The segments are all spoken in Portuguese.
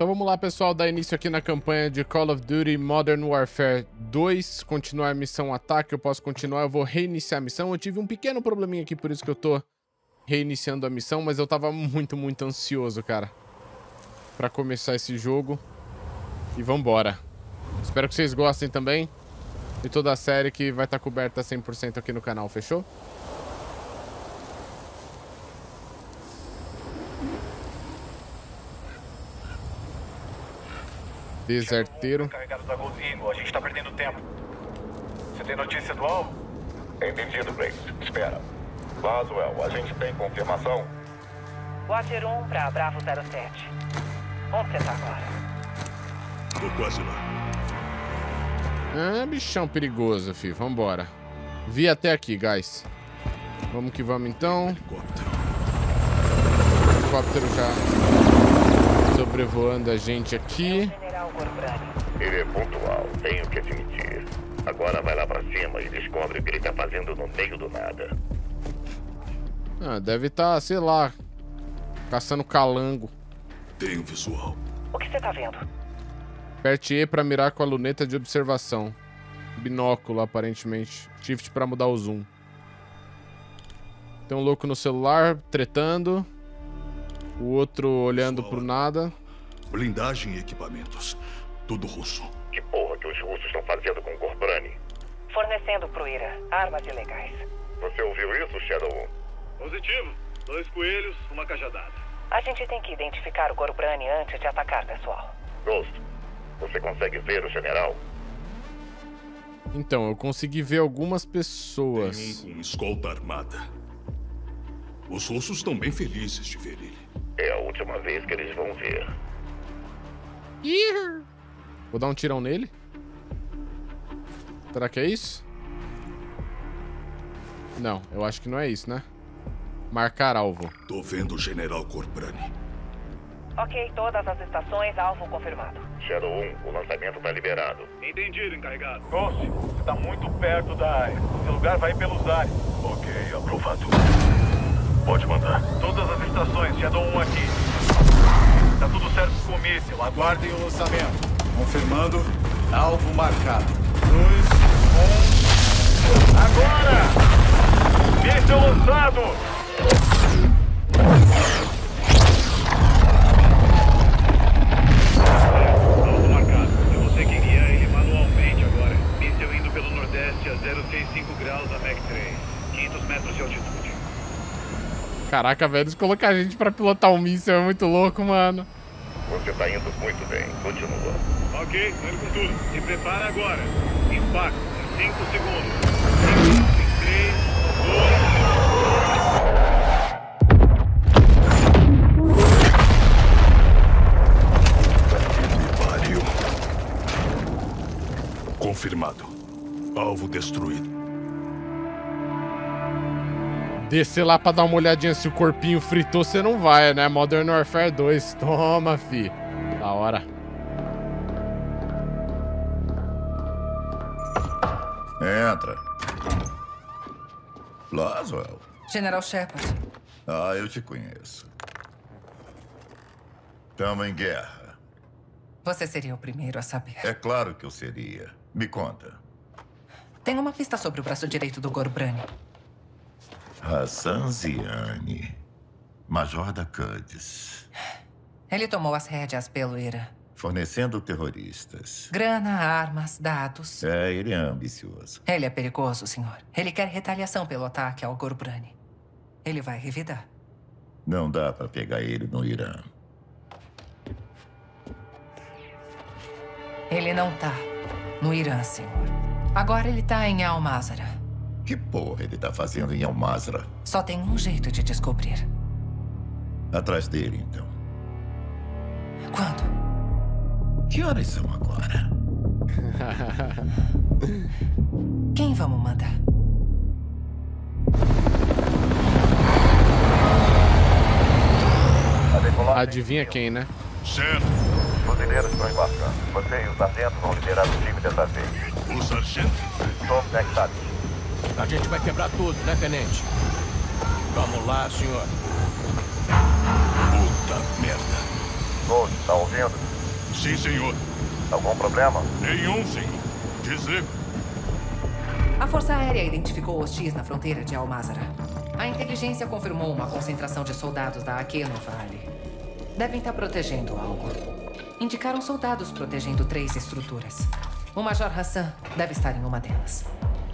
Então vamos lá, pessoal, dar início aqui na campanha de Call of Duty Modern Warfare 2. Continuar a missão ataque, eu posso continuar, eu vou reiniciar a missão. Eu tive um pequeno probleminha aqui, por isso que eu tô reiniciando a missão, mas eu tava muito ansioso, cara, pra começar esse jogo. E vambora. Espero que vocês gostem também de toda a série que vai estar coberta 100% aqui no canal, fechou? Deserteiro. Carregados da Golden Eagle, a gente tá perdendo tempo. Você tem notícia do alvo? Entendido, Graves. Espera. Laswell, a gente tem confirmação? Watcher One pra Bravo 07. Onde você tá agora? Tô quase lá. Ah, bichão perigoso, filho. Vambora. Vi até aqui, guys. Vamos que vamos, então. Helicóptero. Helicóptero já sobrevoando a gente aqui. Ele é pontual, tenho que admitir. Agora vai lá pra cima e descobre o que ele tá fazendo no meio do nada. Ah, deve estar, sei lá, caçando calango. Tenho visual. O que você tá vendo? Aperte E pra mirar com a luneta de observação. Binóculo, aparentemente. Shift pra mudar o zoom. Tem um louco no celular, tretando. O outro olhando pro nada. Blindagem e equipamentos. Tudo russo. Que porra que os russos estão fazendo com o Ghorbrani? Fornecendo pro Ira armas ilegais. Você ouviu isso, Shadow? Positivo. 2 coelhos, 1 cajadada. A gente tem que identificar o Ghorbrani antes de atacar, pessoal. Ghost, você consegue ver o general? Então, eu consegui ver algumas pessoas. Tem um escolta armada. Os russos estão bem felizes de ver ele. É a última vez que eles vão ver. Vou dar um tirão nele. Será que é isso? Não, eu acho que não é isso, né? Marcar alvo. Tô vendo o general Ghorbrani. Ok, todas as estações, alvo confirmado. Shadow 1, o lançamento tá liberado. Entendido, encarregado. Ghost, você tá muito perto da área. Esse lugar vai pelos ares. Ok, aprovado. Pode mandar. Todas as estações, Shadow 1 aqui. Tá tudo certo com o míssil. Aguardem o lançamento. Confirmando. Alvo marcado. 2, 1... Agora! Míssil lançado! Alvo marcado. Eu vou ter que guiar ele manualmente agora. Míssil indo pelo nordeste a 065 graus a Mach 3. 500 metros de altitude. Caraca, velho, eles colocaram a gente pra pilotar um míssil, é muito louco, mano. Você tá indo muito bem, continua. Ok, vai com tudo. Se prepara agora. Impacto, 5 segundos. 3, 2, 1. Pariu. Confirmado. Alvo destruído. Descer lá pra dar uma olhadinha se o corpinho fritou, você não vai, né? Modern Warfare 2. Toma, fi. Da hora. Entra. Laswell. General Shepard. Ah, eu te conheço. Estamos em guerra. Você seria o primeiro a saber. É claro que eu seria. Me conta. Tem uma pista sobre o braço direito do Ghorbrani. Hassan Ziani, major da Quds. Ele tomou as rédeas pelo Ira. Fornecendo terroristas. Grana, armas, dados. É, ele é ambicioso. Ele é perigoso, senhor. Ele quer retaliação pelo ataque ao Ghorbrani. Ele vai revidar. Não dá pra pegar ele no Irã. Ele não tá no Irã, senhor. Agora ele tá em Almazrah. Que porra ele tá fazendo em Almazrah? Só tem um jeito de descobrir. Atrás dele, então. Quando? Que horas são agora? Quem vamos mandar? Adivinha quem, né? Certo. Os fuzileiros estão embarcando. Você e o sargento vão liderar o time dessa vez. O sargento? Soap, né, que sabe. A gente vai quebrar tudo, né, tenente? Vamos lá, senhor. Puta merda. Ghost, tá ouvindo? Sim, senhor. Algum problema? Nenhum, senhor. Desligo. A Força Aérea identificou hostis na fronteira de Almazrah. A inteligência confirmou uma concentração de soldados da Akeno Vale. Devem estar protegendo algo. Indicaram soldados protegendo 3 estruturas. O Major Hassan deve estar em uma delas.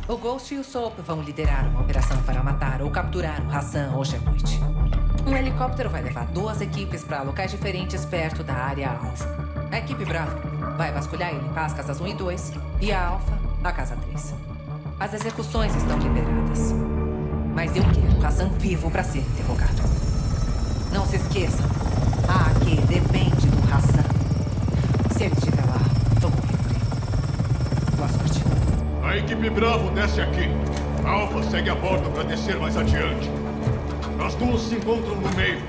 O Ghost e o Soap vão liderar uma operação para matar ou capturar o Hassan hoje à noite. Um helicóptero vai levar 2 equipes para locais diferentes perto da área alvo. A equipe Bravo vai vasculhar e limpar as casas 1 e 2 e a Alfa, a casa 3. As execuções estão liberadas. Mas eu quero o Hassan vivo para ser interrogado. Não se esqueça, a AQ depende do Hassan. Se ele estiver lá, vou morrer por ele. Boa sorte. A equipe Bravo desce aqui. A Alfa segue a borda para descer mais adiante. As duas se encontram no meio.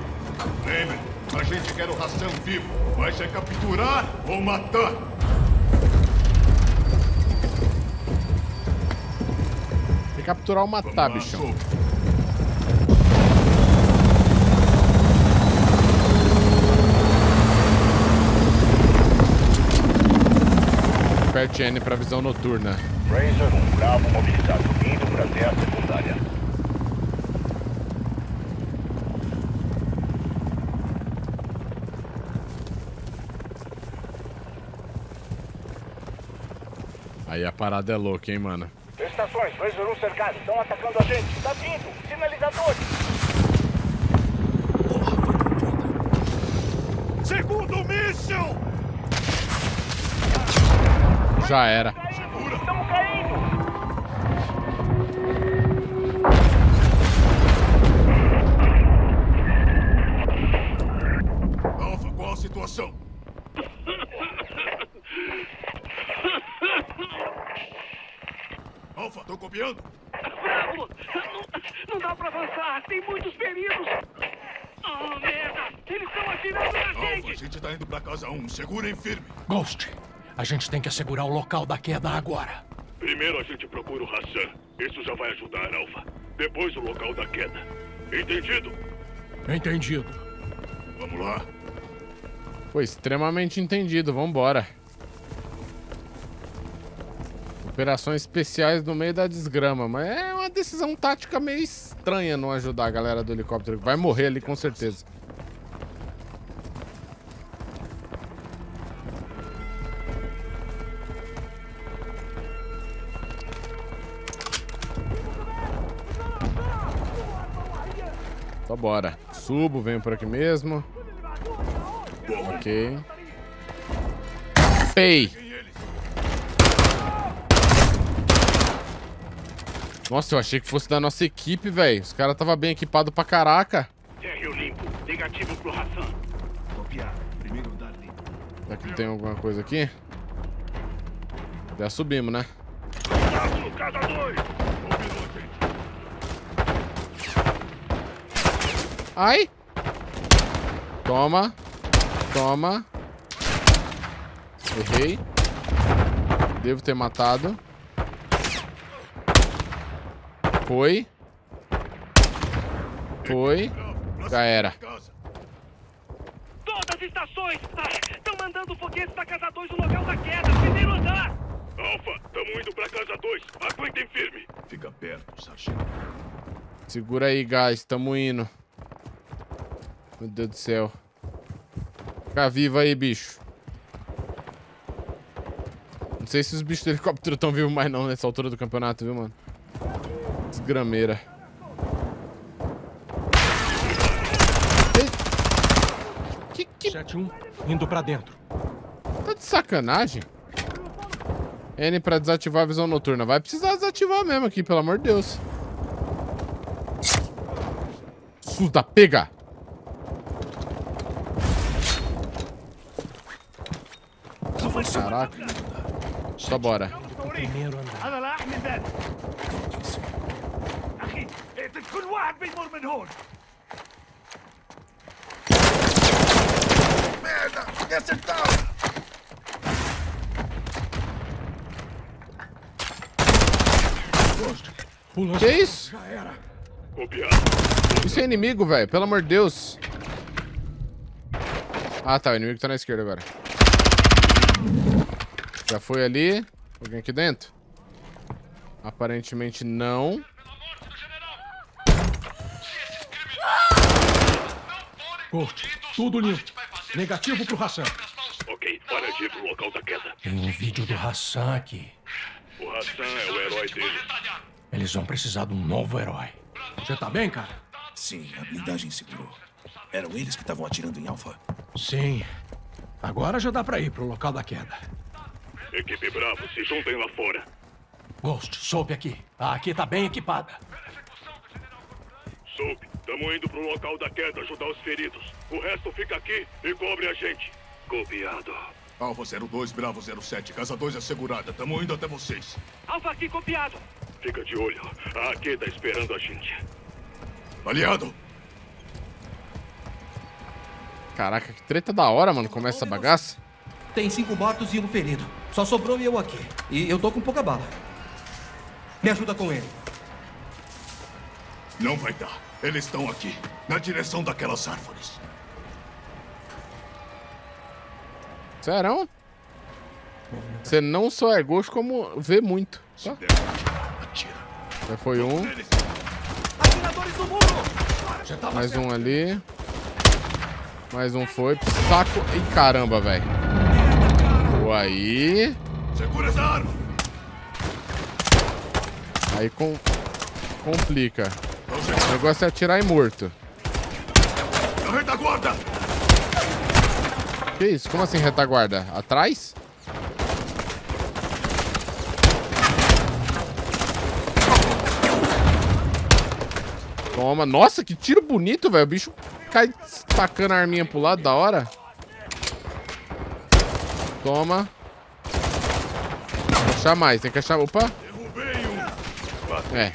Lembre, a gente quer o Hassan vivo. Mas é capturar ou matar. É capturar ou matar, bichão. Aperte N para visão noturna. Razor 1, Bravo mobilizado, indo para a terra secundária. Aí a parada é louca, hein, mano. Estações, Razor 1 cercado. Estão atacando a gente. Tá vindo. Sinalizadores. Porra, foi por pouco. Segundo míssil! Já era. Estamos caindo. Alfa, qual a situação? Alfa, tô copiando. Bravo! Não dá pra avançar, tem muitos perigos. Oh, merda! Eles estão atirando na gente! Alfa, a gente tá indo pra casa 1, segurem firme. Ghost, a gente tem que assegurar o local da queda agora. Primeiro a gente procura o Hassan. Isso já vai ajudar, Alfa. Depois o local da queda. Entendido? Entendido. Vamos lá. Foi extremamente entendido, vambora. Operações especiais no meio da desgrama, mas é uma decisão tática meio estranha não ajudar a galera do helicóptero. Vai morrer ali com certeza. Só bora. Subo, venho por aqui mesmo. Ok. Pei! Nossa, eu achei que fosse da nossa equipe, velho. Os caras estavam bem equipados pra caraca. Será que tem alguma coisa aqui? Já subimos, né? Ai! Toma. Toma. Errei. Devo ter matado. Foi. Foi. Já era. Todas as estações! Estão mandando foguetes pra casa 2 no local da queda. Primeiro andar! Alfa, estamos indo pra casa 2. Aguentem firme. Fica perto, sargento. Segura aí, guys. Estamos indo. Meu Deus do céu. Fica vivo aí, bicho. Não sei se os bichos do helicóptero estão vivos mais não nessa altura do campeonato, viu, mano? Desgrameira. Que... 7-1, indo pra dentro. Tá de sacanagem? N pra desativar a visão noturna. Vai precisar desativar mesmo aqui, pelo amor de Deus. Suda, pega! Caraca. Só bora. Merda! Me acertaram! Que é isso? Isso é inimigo, velho. Pelo amor de Deus. Ah, tá. O inimigo tá na esquerda agora. Já foi ali. Alguém aqui dentro? Aparentemente não. Tudo limpo. Negativo pro Hassan. Ok, hora de ir pro local da queda. Tem um vídeo do Hassan aqui. O Hassan é o herói dele. Eles vão precisar de um novo herói. Você tá bem, cara? Sim, a blindagem segurou. Eram eles que estavam atirando em Alpha. Sim. Agora já dá pra ir pro local da queda. Equipe Bravo, se juntem lá fora. Ghost, Soap aqui. A AQ tá bem equipada. Soap, tamo indo pro local da queda ajudar os feridos. O resto fica aqui e cobre a gente. Copiado. Alpha 02, Bravo 07. Casa 2 assegurada. Tamo indo até vocês. Alpha aqui, copiado. Fica de olho. A AQ tá esperando a gente. Aliado! Caraca, que treta da hora, mano. Começa essa bagaça. Tem 5 mortos e 1 ferido. Só sobrou eu aqui. E eu tô com pouca bala. Me ajuda com ele. Não vai dar. Eles estão aqui. Na direção daquelas árvores. Serão? Você não só é gosto como vê muito. Tá? Já foi um. Mais um ali. Mais um foi pro saco. E caramba, velho. Boa aí. Segura essa arma. Aí complica. O negócio é atirar e morto. Retaguarda. Que isso? Como assim retaguarda? Atrás? Toma. Nossa, que tiro bonito, velho. O bicho cai tacando a arminha pro lado, da hora. Toma. Tem que achar mais, tem que achar... Opa. É,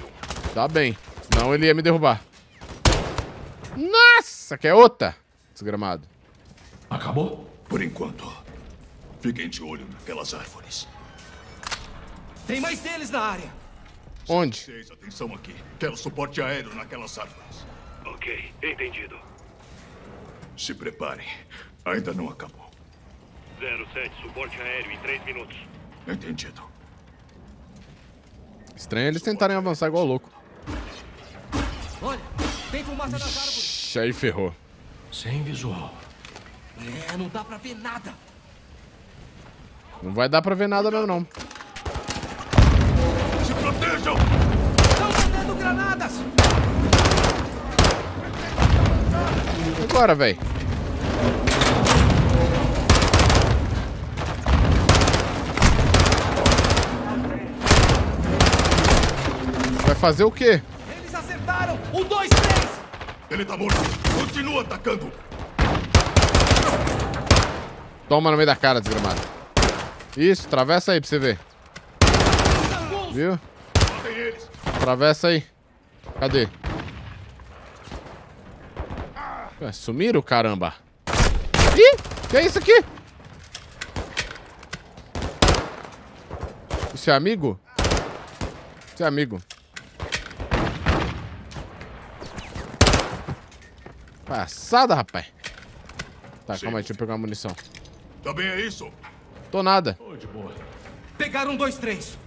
tá bem. Senão ele ia me derrubar. Nossa, que é outra. Desgramado. Acabou? Por enquanto. Fiquem de olho naquelas árvores. Tem mais deles na área. Onde? Atenção aqui. Quero suporte aéreo naquelas árvores. Ok, entendido. Se preparem. Ainda não acabou. 07, suporte aéreo em 3 minutos. Entendido. Estranho eles tentarem avançar igual louco. Olha, tem fumaça nas árvores. Aí ferrou. Sem visual. É, não dá pra ver nada. Não vai dar pra ver nada mesmo, não. Se protejam! Estão jogando granadas! Agora, velho. Vai fazer o quê? Eles acertaram! 1, 2, 3! Ele tá morto! Continua atacando! Toma no meio da cara, desgramado. Isso, atravessa aí pra você ver. Viu? Atravessa aí. Cadê? Ué, sumiram, caramba. Ih, que é isso aqui? Isso é amigo? Isso é amigo. Passada, rapaz. Tá, calma aí, deixa eu pegar uma munição. Tá bem, é isso? Tô nada. Pegaram 2, 3.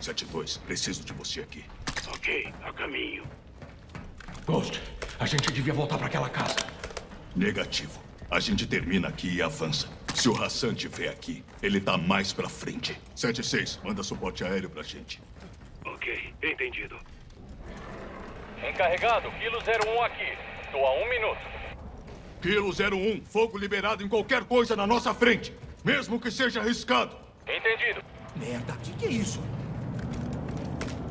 7-2, preciso de você aqui. Ok, a caminho. Ghost, a gente devia voltar pra aquela casa. Negativo. A gente termina aqui e avança. Se o Hassan estiver aqui, ele tá mais pra frente. 7-6, manda suporte aéreo pra gente. Ok, entendido. Encarregado, Kilo 01 aqui. Tô a 1 minuto. Kilo 01, fogo liberado em qualquer coisa na nossa frente. Mesmo que seja arriscado. Entendido. Merda, o que é isso?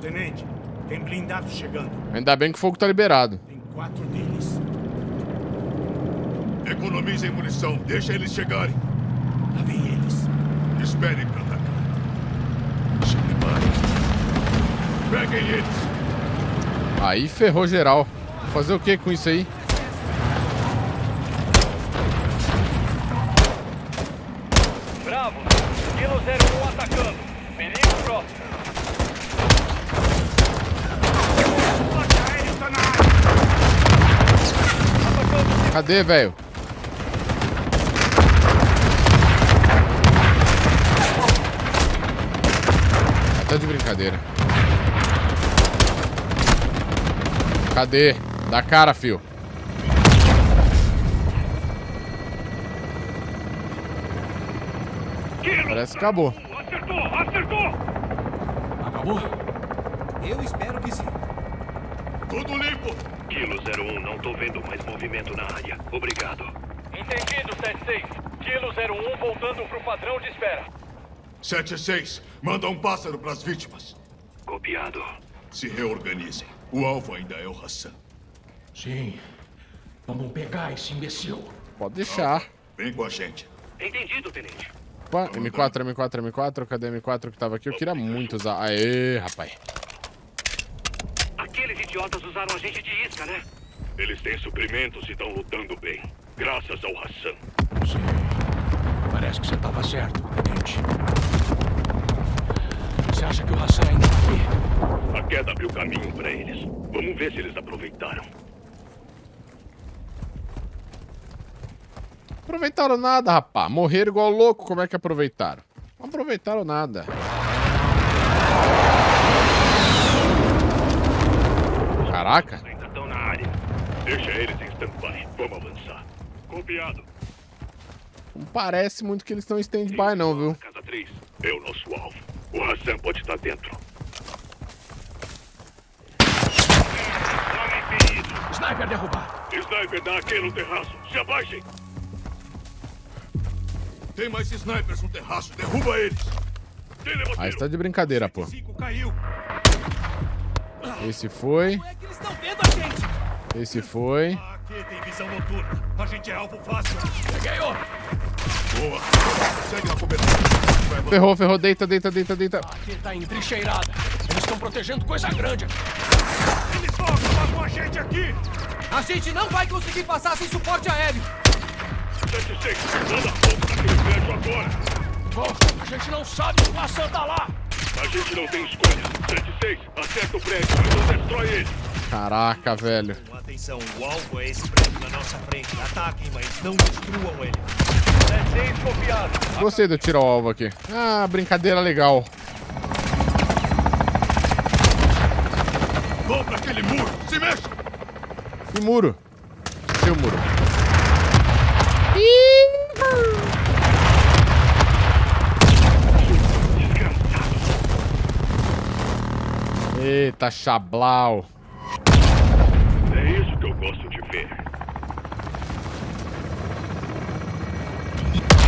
Tenente, tem blindado chegando. Ainda bem que o fogo tá liberado. Tem 4 deles. Economizem munição, deixa eles chegarem. Lá vem eles. Esperem pra atacar. Se preparem. Peguem eles. Aí ferrou geral. Vou fazer o que com isso aí? Bravo, Kilo 01 atacando. Perigo próximo. Cadê, velho? Tá de brincadeira. Cadê? Dá cara, fio. Parece que acabou. Acertou, acertou! Acabou? Eu espero que sim. Tudo limpo! Kilo 01, não tô vendo mais movimento na área. Obrigado. Entendido, 76. Kilo 01 voltando pro padrão de espera. 76, manda um pássaro pras vítimas. Copiado. Se reorganizem. O alvo ainda é o Hassan. Sim. Vamos pegar esse imbecil. Pode deixar. Vem com a gente. Entendido, tenente. Opa, M4, cadê M4 que tava aqui? Eu queria muito usar. Aê, rapaz. Aqueles idiotas usaram a gente de isca, né? Eles têm suprimentos e estão lutando bem. Graças ao Hassan. Sim. Parece que você tava certo, gente. Você acha que o Hassan ainda tá aqui? A queda abriu caminho pra eles. Vamos ver se eles aproveitaram. Aproveitaram nada, rapá. Morreram igual louco. Como é que aproveitaram? Não aproveitaram nada. Caraca. Ainda estão na área. Deixa eles em stand-by. Vamos avançar. Copiado. Não parece muito que eles estão em stand-by, não, viu? Casa 3 é o nosso alvo. O Hassan pode estar dentro. Sniper derrubado. Sniper da AQ no terraço. Se abaixem. Tem mais snipers no terraço, derruba eles! Ah, está de brincadeira, pô. Esse foi. Esse foi. Ferrou, ferrou, deita, deita, deita, deita. Aqui tá entrincheirada. Eles estão protegendo coisa grande. Eles vão a gente aqui! A gente não vai conseguir passar sem suporte aéreo! 76, manda fogo naquele prédio agora! Bom, a gente não sabe se o Hassan tá lá! A gente não tem escolha! 76, acerta o prédio, então destrói ele! Caraca, velho! Atenção, o alvo é esse prédio na nossa frente. Ataquem, mas não destruam ele! 76, copiado! Gostei de eu tirar o alvo aqui. Ah, brincadeira legal! Vão pra aquele muro! Se mexe! Que muro? Seu muro. Eita, xablau. É isso que eu gosto de ver.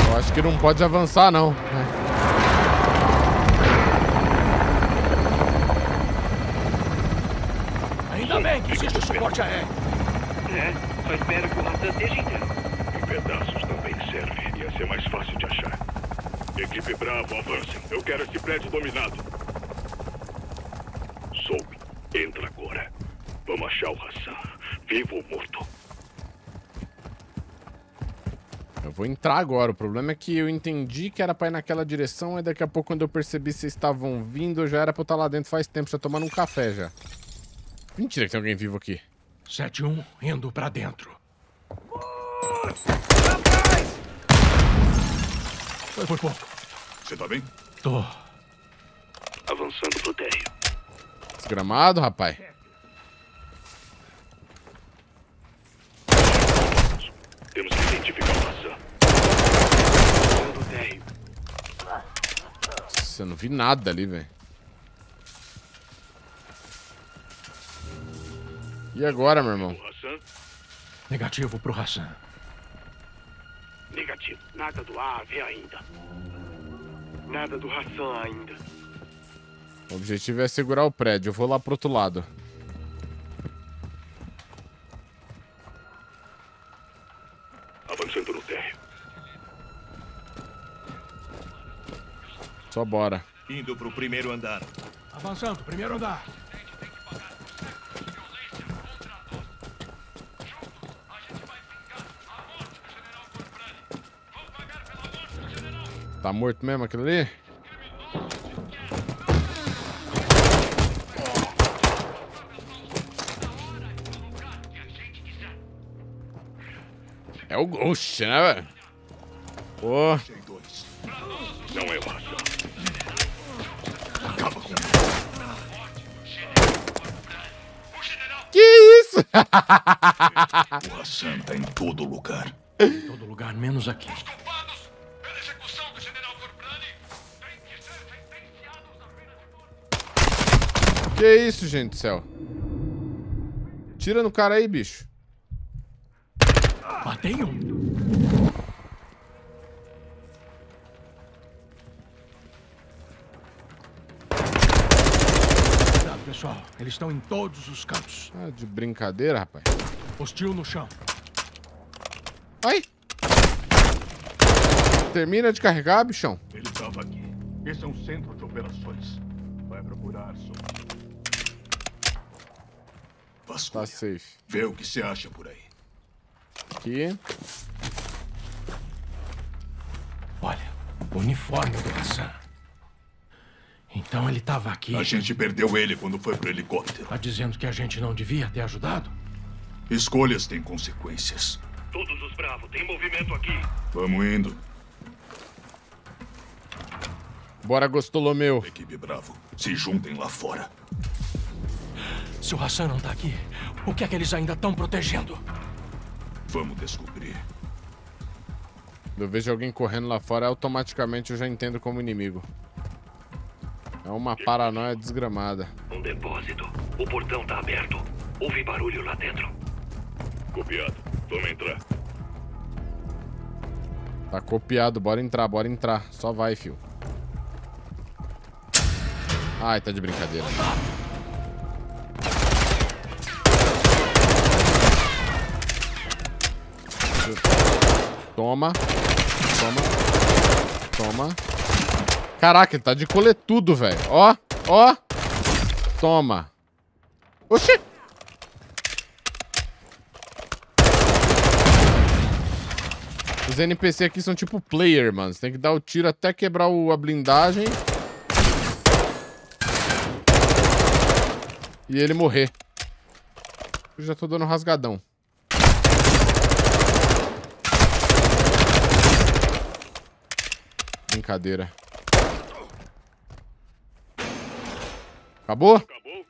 Eu acho que não pode avançar, não. Ainda bem que existe o suporte aéreo. É, só espero que o Hassan esteja inteiro. Pedaços também serve. Ia ser mais fácil de achar. Equipe Bravo, avancem. Eu quero esse prédio dominado. Soap, entra agora. Vamos achar o Hassan. Vivo ou morto. Eu vou entrar agora. O problema é que eu entendi que era pra ir naquela direção. E daqui a pouco, quando eu percebi que vocês estavam vindo, já era pra eu estar lá dentro faz tempo. Já tomando um café, já. Mentira que tem alguém vivo aqui. 7-1, indo pra dentro. Foi por pouco. Você tá bem? Tô. Avançando pro térreo. Desgramado, rapaz. Temos que identificar o Hassan. Avançando o térreo. Nossa, eu não vi nada ali, velho. E agora, meu irmão? Negativo pro Hassan. Negativo. Nada do AV ainda. Nada do Hassan ainda. O objetivo é segurar o prédio. Eu vou lá pro outro lado. Avançando no térreo. Só bora. Indo pro primeiro andar. Avançando, primeiro andar. Tá morto mesmo aquilo ali? É o Ghost, né, velho? Pô. Não é o Hassan. Acaba com Que isso? Poção tá em todo lugar. Em todo lugar, menos aqui. Os culpados pela execução do general Ghorbrani têm que ser sentenciados à pena de morte. Que isso, gente do céu. Tira no cara aí, bicho. Bateu? Cuidado, pessoal. Eles estão em todos os cantos. Ah, de brincadeira, rapaz. Hostil no chão. Ai! Termina de carregar, bichão. Ele estava aqui. Esse é um centro de operações. Vai procurar, Vasco. Tá safe. Vê o que você acha por aí. Aqui. Olha, o uniforme do Hassan. Então ele estava aqui. A gente perdeu ele quando foi pro helicóptero. Tá dizendo que a gente não devia ter ajudado? Escolhas têm consequências. Todos os bravos, tem movimento aqui. Vamos indo. Bora, Gostolomeu. Equipe Bravo, se juntem lá fora. Se o Hassan não tá aqui, o que é que eles ainda estão protegendo? Vamos descobrir. Eu vejo alguém correndo lá fora, automaticamente eu já entendo como inimigo. É uma paranoia desgramada. Um depósito. O portão tá aberto. Houve barulho lá dentro. Copiado. Vamos entrar. Tá copiado. Bora entrar, bora entrar. Só vai, fio. Ai, tá de brincadeira. Toma. Toma. Toma. Caraca, ele tá de coletudo, velho. Ó, ó. Toma. Oxi. Os NPC aqui são tipo player, mano. Você tem que dar o tiro até quebrar a blindagem. E ele morrer. Eu já tô dando um rasgadão. Brincadeira. Acabou? Acabou?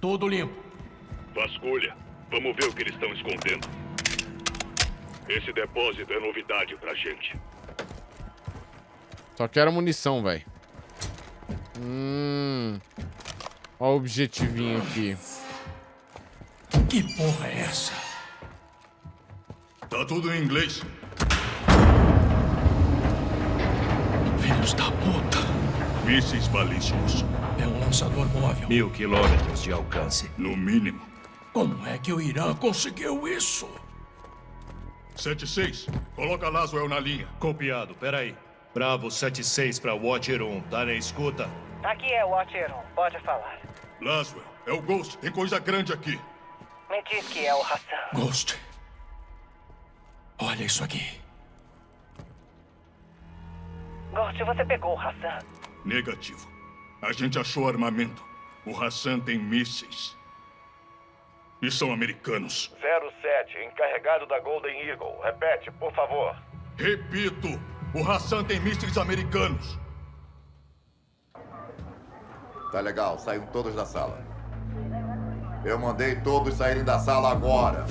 Tudo limpo. Vasculha. Vamos ver o que eles estão escondendo. Esse depósito é novidade pra gente. Só quero munição, velho. Ó o objetivinho aqui. Que porra é essa? Tá tudo em inglês. Filhos da puta. Mísseis balísticos. É um lançador móvel. 1000 quilômetros de alcance. No mínimo. Como é que o Irã conseguiu isso? 7-6, coloca Laswell na linha. Copiado, peraí. Bravo 7-6 pra Watcher One, tá na escuta? Aqui é Watcher One, pode falar. Laswell, é o Ghost, tem coisa grande aqui. Me diz que é o Hassan. Ghost. Olha isso aqui. Ghost, você pegou o Hassan? Negativo. A gente achou armamento. O Hassan tem mísseis. E são americanos. 07, encarregado da Golden Eagle. Repete, por favor. Repito, o Hassan tem mísseis americanos. Tá legal, saíram todos da sala. Eu mandei todos saírem da sala agora.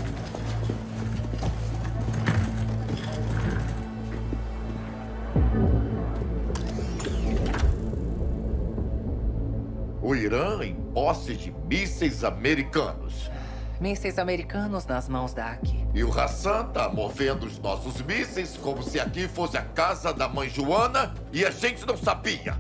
O Irã em posse de mísseis americanos. Mísseis americanos nas mãos da AQ. E o Hassan tá movendo os nossos mísseis como se aqui fosse a casa da mãe Joana e a gente não sabia.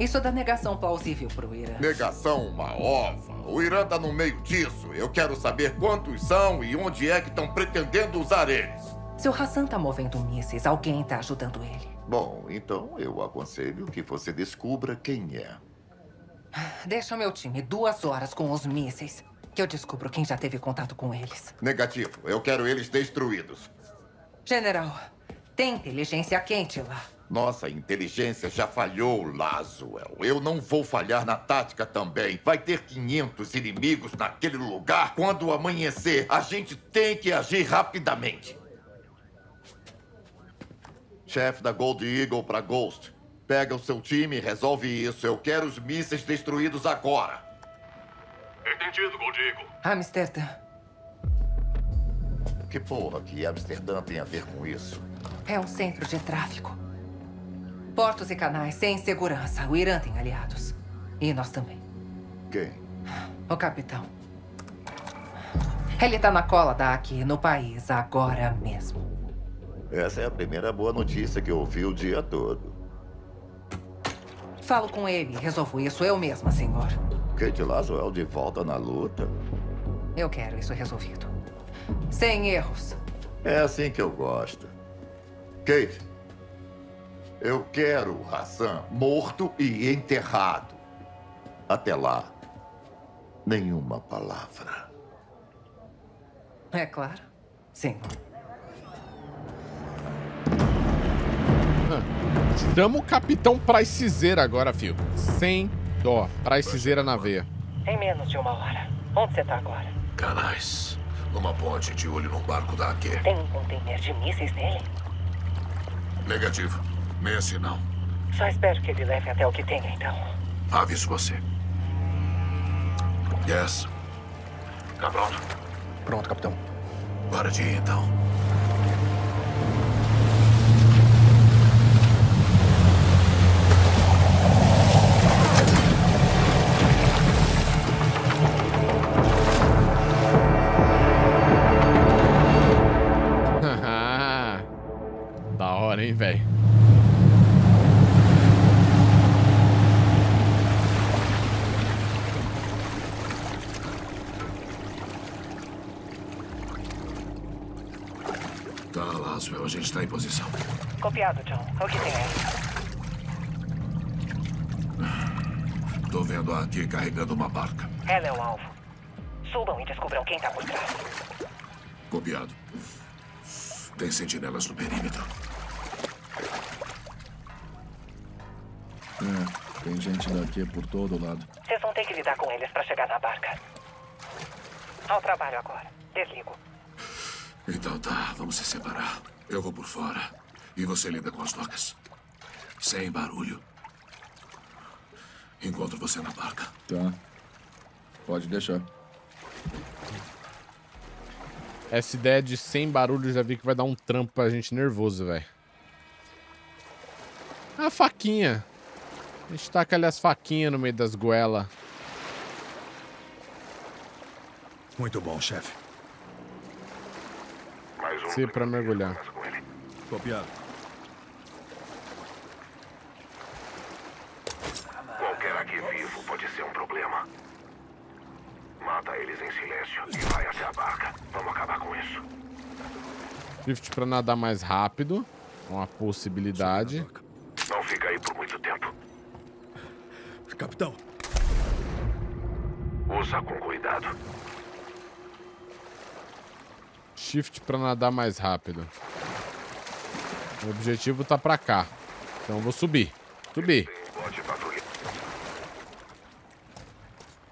Isso dá negação plausível pro Irã. Negação uma ova. O Irã tá no meio disso. Eu quero saber quantos são e onde é que estão pretendendo usar eles. Se o Hassan tá movendo mísseis, alguém tá ajudando ele. Bom, então eu aconselho que você descubra quem é. Deixa meu time 2 horas com os mísseis. Que eu descubro quem já teve contato com eles. Negativo. Eu quero eles destruídos. General, tem inteligência quente lá. Nossa inteligência já falhou, Laswell. Eu não vou falhar na tática também. Vai ter 500 inimigos naquele lugar. Quando amanhecer, a gente tem que agir rapidamente. Chefe da Golden Eagle para Ghost. Pega o seu time e resolve isso. Eu quero os mísseis destruídos agora. perdido, Gold Eagle. Amsterdã. Que porra que Amsterdã tem a ver com isso? É um centro de tráfico. Portos e canais sem segurança. O Irã tem aliados. E nós também. Quem? O capitão. Ele tá na cola da AQ no país agora mesmo. Essa é a primeira boa notícia que eu ouvi o dia todo. Falo com ele e resolvo isso eu mesma, senhor. Kate Laswell de volta na luta. Eu quero isso resolvido. Sem erros. É assim que eu gosto. Kate, eu quero o Hassan morto e enterrado. Até lá, nenhuma palavra. É claro, senhor. Chama o capitão Praicezeira agora, filho. Sem dó. Praicezeira na veia. Em menos de uma hora. Onde você tá agora? Canais. Numa ponte de olho num barco da AQ. Tem um container de mísseis nele? Negativo. Nesse não. Só espero que ele leve até o que tem, então. Aviso você. Yes. Tá pronto? Pronto, capitão. Bora de ir, então. Hein, velho. Tá, Laswell, a gente tá em posição. Copiado, John. O que tem aí? Tô vendo a AQ carregando uma barca. Ela é o alvo. Subam e descubram quem tá por trás. Copiado. Tem sentinelas no perímetro. É, tem gente daqui por todo lado. Vocês vão ter que lidar com eles pra chegar na barca. Ao trabalho agora. Desligo. Então tá, vamos se separar. Eu vou por fora. E você lida com as docas. Sem barulho. Encontro você na barca. Tá. Pode deixar. Essa ideia de sem barulho já vi que vai dar um trampo pra gente nervoso, velho. A faquinha. A gente taca ali as faquinhas no meio das goelas. Muito bom, chefe. Mais um. Se pra mergulhar. Copiado. Qualquer aqui vivo pode ser um problema. Mata eles em silêncio e vai até a barca. Vamos acabar com isso. Drift pra nadar mais rápido. Uma possibilidade. Não fica aí por muito tempo. Capitão. Usa com cuidado. Shift pra nadar mais rápido. O objetivo tá pra cá. Então eu vou subir. Subir.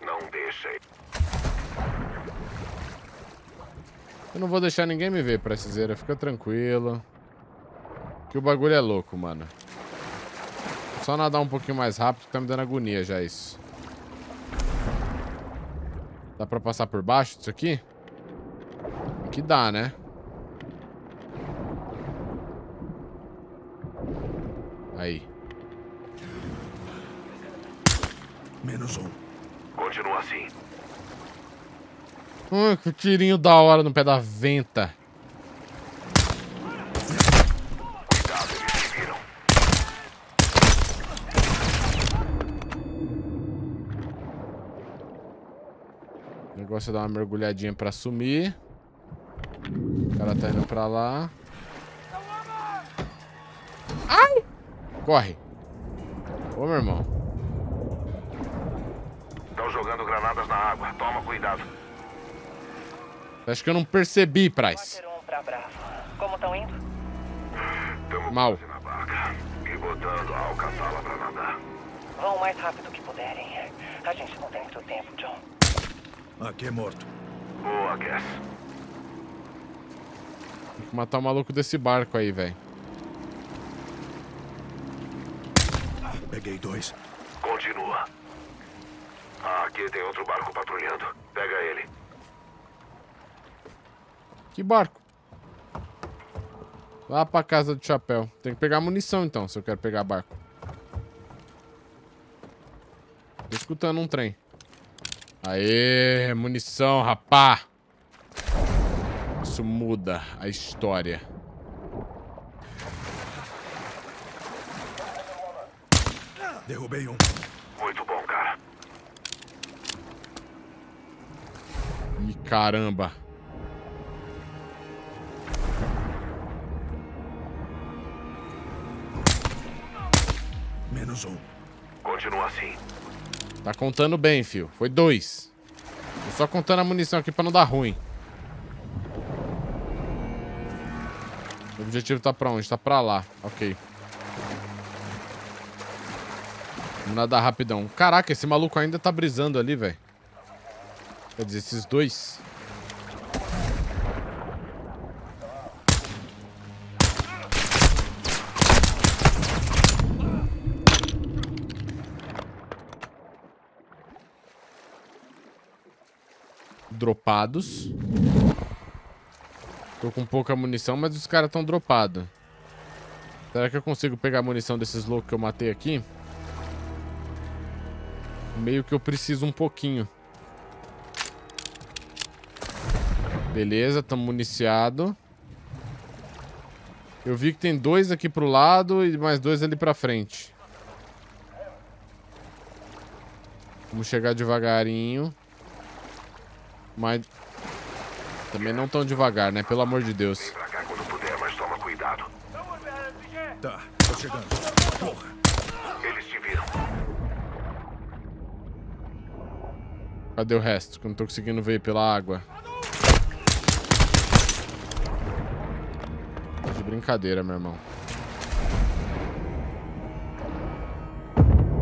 Não deixa. Eu não vou deixar ninguém me ver, Praicezeira. Fica tranquilo. Que o bagulho é louco, mano. Só nadar um pouquinho mais rápido, que tá me dando agonia já isso. Dá pra passar por baixo disso aqui? Aqui dá, né? Aí. Menos um. Continua assim. Que tirinho da hora no pé da venta. Gosto de dar uma mergulhadinha pra sumir. O cara tá indo pra lá. Ai! Corre! Ô, meu irmão. Estão jogando granadas na água. Toma cuidado. Acho que eu não percebi, Price. Como estão indo? Tamo mal. Na barca e botando a alcaçala pra nadar. Vão o mais rápido que puderem. A gente não tem muito tempo, John. Aqui é morto. Boa, Guess. Tem que matar o maluco desse barco aí, velho. Peguei dois. Continua. Aqui tem outro barco patrulhando. Pega ele. Que barco? Lá pra casa do chapéu. Tem que pegar munição então, se eu quero pegar barco. Tô escutando um trem. Aê, munição, rapá. Isso muda a história. Derrubei um. Muito bom, cara. Ih, caramba. Menos um. Continua assim. Tá contando bem, fio. Foi 2. Tô só contando a munição aqui pra não dar ruim. O objetivo tá pra onde? Tá pra lá. Ok. Vamos nadar rapidão. Caraca, esse maluco ainda tá brisando ali, velho. Quer dizer, esses dois. Dropados. Tô com pouca munição, mas os caras estão dropados. Será que eu consigo pegar a munição desses loucos que eu matei aqui? Meio que eu preciso um pouquinho. Beleza, estamos municiados. Eu vi que tem 2 aqui pro lado e mais 2 ali pra frente. Vamos chegar devagarinho. Mas... também não tão devagar, né? Pelo amor de Deus. Vem pra cá quando puder, mas toma cuidado. Tá, tô chegando. Porra. Eles te viram. Cadê o resto? Que eu não tô conseguindo ver pela água. Tá de brincadeira, meu irmão.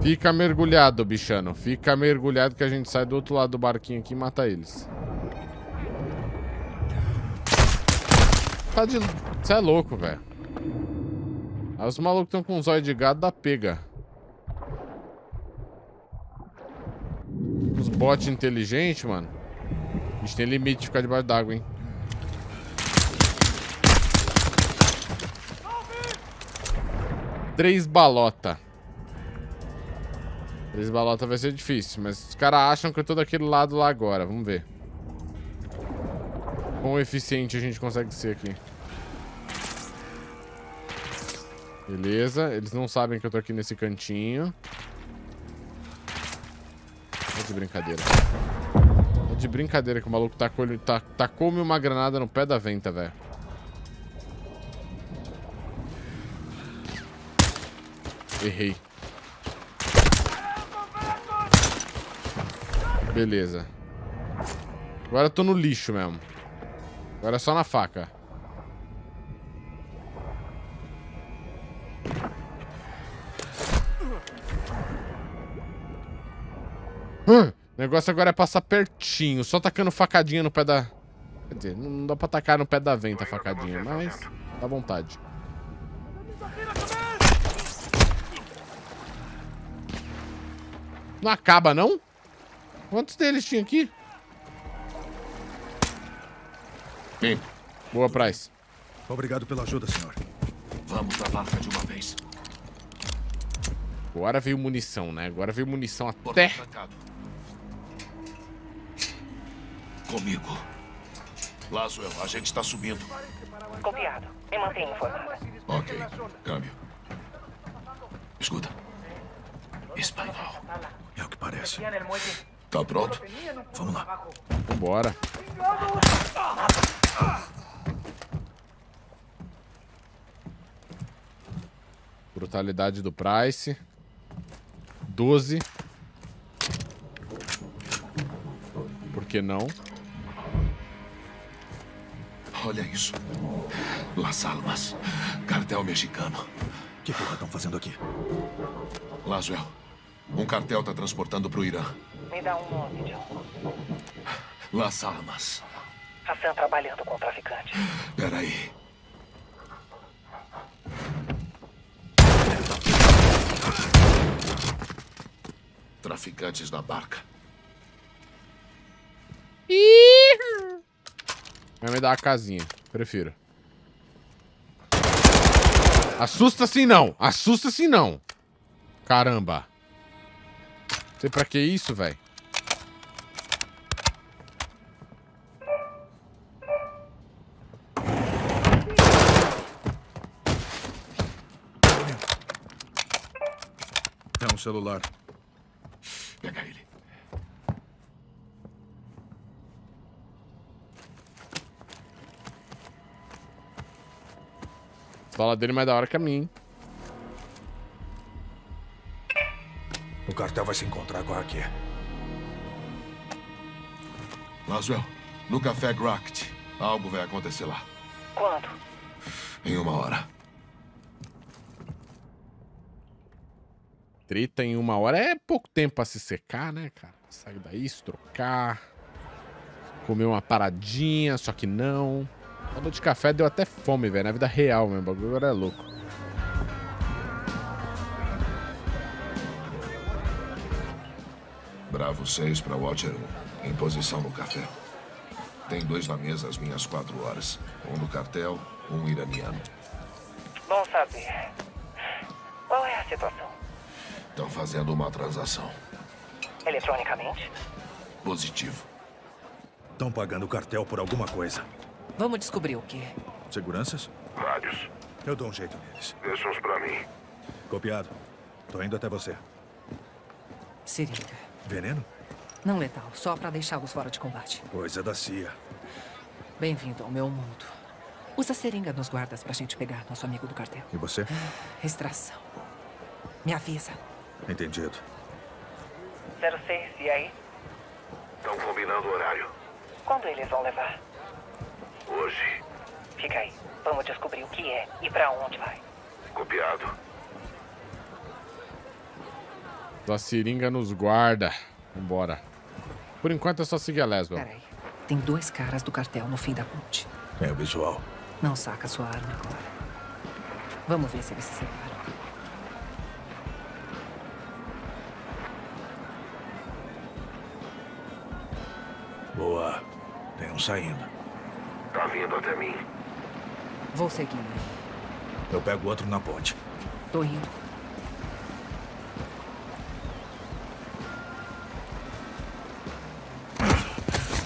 Fica mergulhado, bichano. Fica mergulhado que a gente sai do outro lado do barquinho aqui e mata eles. Tá de... Você é louco, velho. Aí os malucos estão com um zóio de gado da pega. Os bots inteligentes, mano. A gente tem limite de ficar debaixo d'água, hein. Três balota. 3 balotas vai ser difícil, mas os caras acham que eu tô daquele lado lá agora. Vamos ver. Quão eficiente a gente consegue ser aqui. Beleza. Eles não sabem que eu tô aqui nesse cantinho. Tá de brincadeira. Tá de brincadeira que o maluco tacou-me uma granada no pé da venta, velho. Errei. Beleza. Agora eu tô no lixo mesmo. Agora é só na faca. O negócio agora é passar pertinho. Só tacando facadinha no pé da... Quer dizer, não dá pra tacar no pé da venta a facadinha, mas... dá vontade. Não acaba, não? Quantos deles tinha aqui? Bem, boa, Price. Obrigado pela ajuda, senhor. Vamos à barca de uma vez. Agora veio munição, né? Agora veio munição até... Comigo. Laswell, a gente tá subindo. Copiado. Me mantenha informado. Ok. Câmbio. Escuta. Espanhol. É o que parece. Tá pronto? Vamos lá. Vambora. Brutalidade do Price. 12. Por que não? Olha isso. Las Almas. Cartel mexicano. Que porra estão fazendo aqui? Laswell, um cartel tá transportando pro Irã. Me dá um nome, John. Las Almas. Hassan trabalhando com o traficante. Peraí. Traficantes na barca. Vai me dar uma casinha. Prefiro. Assusta assim não. Assusta assim não. Caramba. Não sei pra que isso, velho. É um celular. Pega ele. Fala dele mais da hora que a mim. O cartel vai se encontrar com a AQ. Laswell, no café Gracht. Algo vai acontecer lá. Quando? Em 1 hora. Treta em 1 hora é pouco tempo pra se secar, né, cara? Sair daí, se trocar. Comer uma paradinha, só que não. Falou de café, deu até fome, velho. Na vida real mesmo, o bagulho agora é louco. Bravo 6 pra Watcher One, em posição no café. Tem 2 na mesa às minhas 4 horas. Um do cartel, um iraniano. Bom saber. Qual é a situação? Estão fazendo uma transação. Eletronicamente? Positivo. Estão pagando o cartel por alguma coisa. Vamos descobrir o quê? Seguranças? Vários. Eu dou um jeito neles. Deixa uns pra mim. Copiado. Tô indo até você. Seringa. Veneno? Não letal, só pra deixá-los fora de combate. Coisa da CIA. Bem-vindo ao meu mundo. Usa a seringa nos guardas pra gente pegar nosso amigo do cartel. E você? Extração. Me avisa. Entendido. 06, e aí? Estão combinando o horário. Quando eles vão levar? Hoje. Fica aí. Vamos descobrir o que é e pra onde vai. Copiado. Da seringa nos guarda. Vambora. Por enquanto é só seguir a Laswell. Peraí. Tem 2 caras do cartel no fim da ponte. É o visual. Não saca sua arma agora. Vamos ver se eles se separam. Boa. Tem um saindo. Tá vindo até mim. Vou seguindo. Eu pego outro na ponte. Tô indo.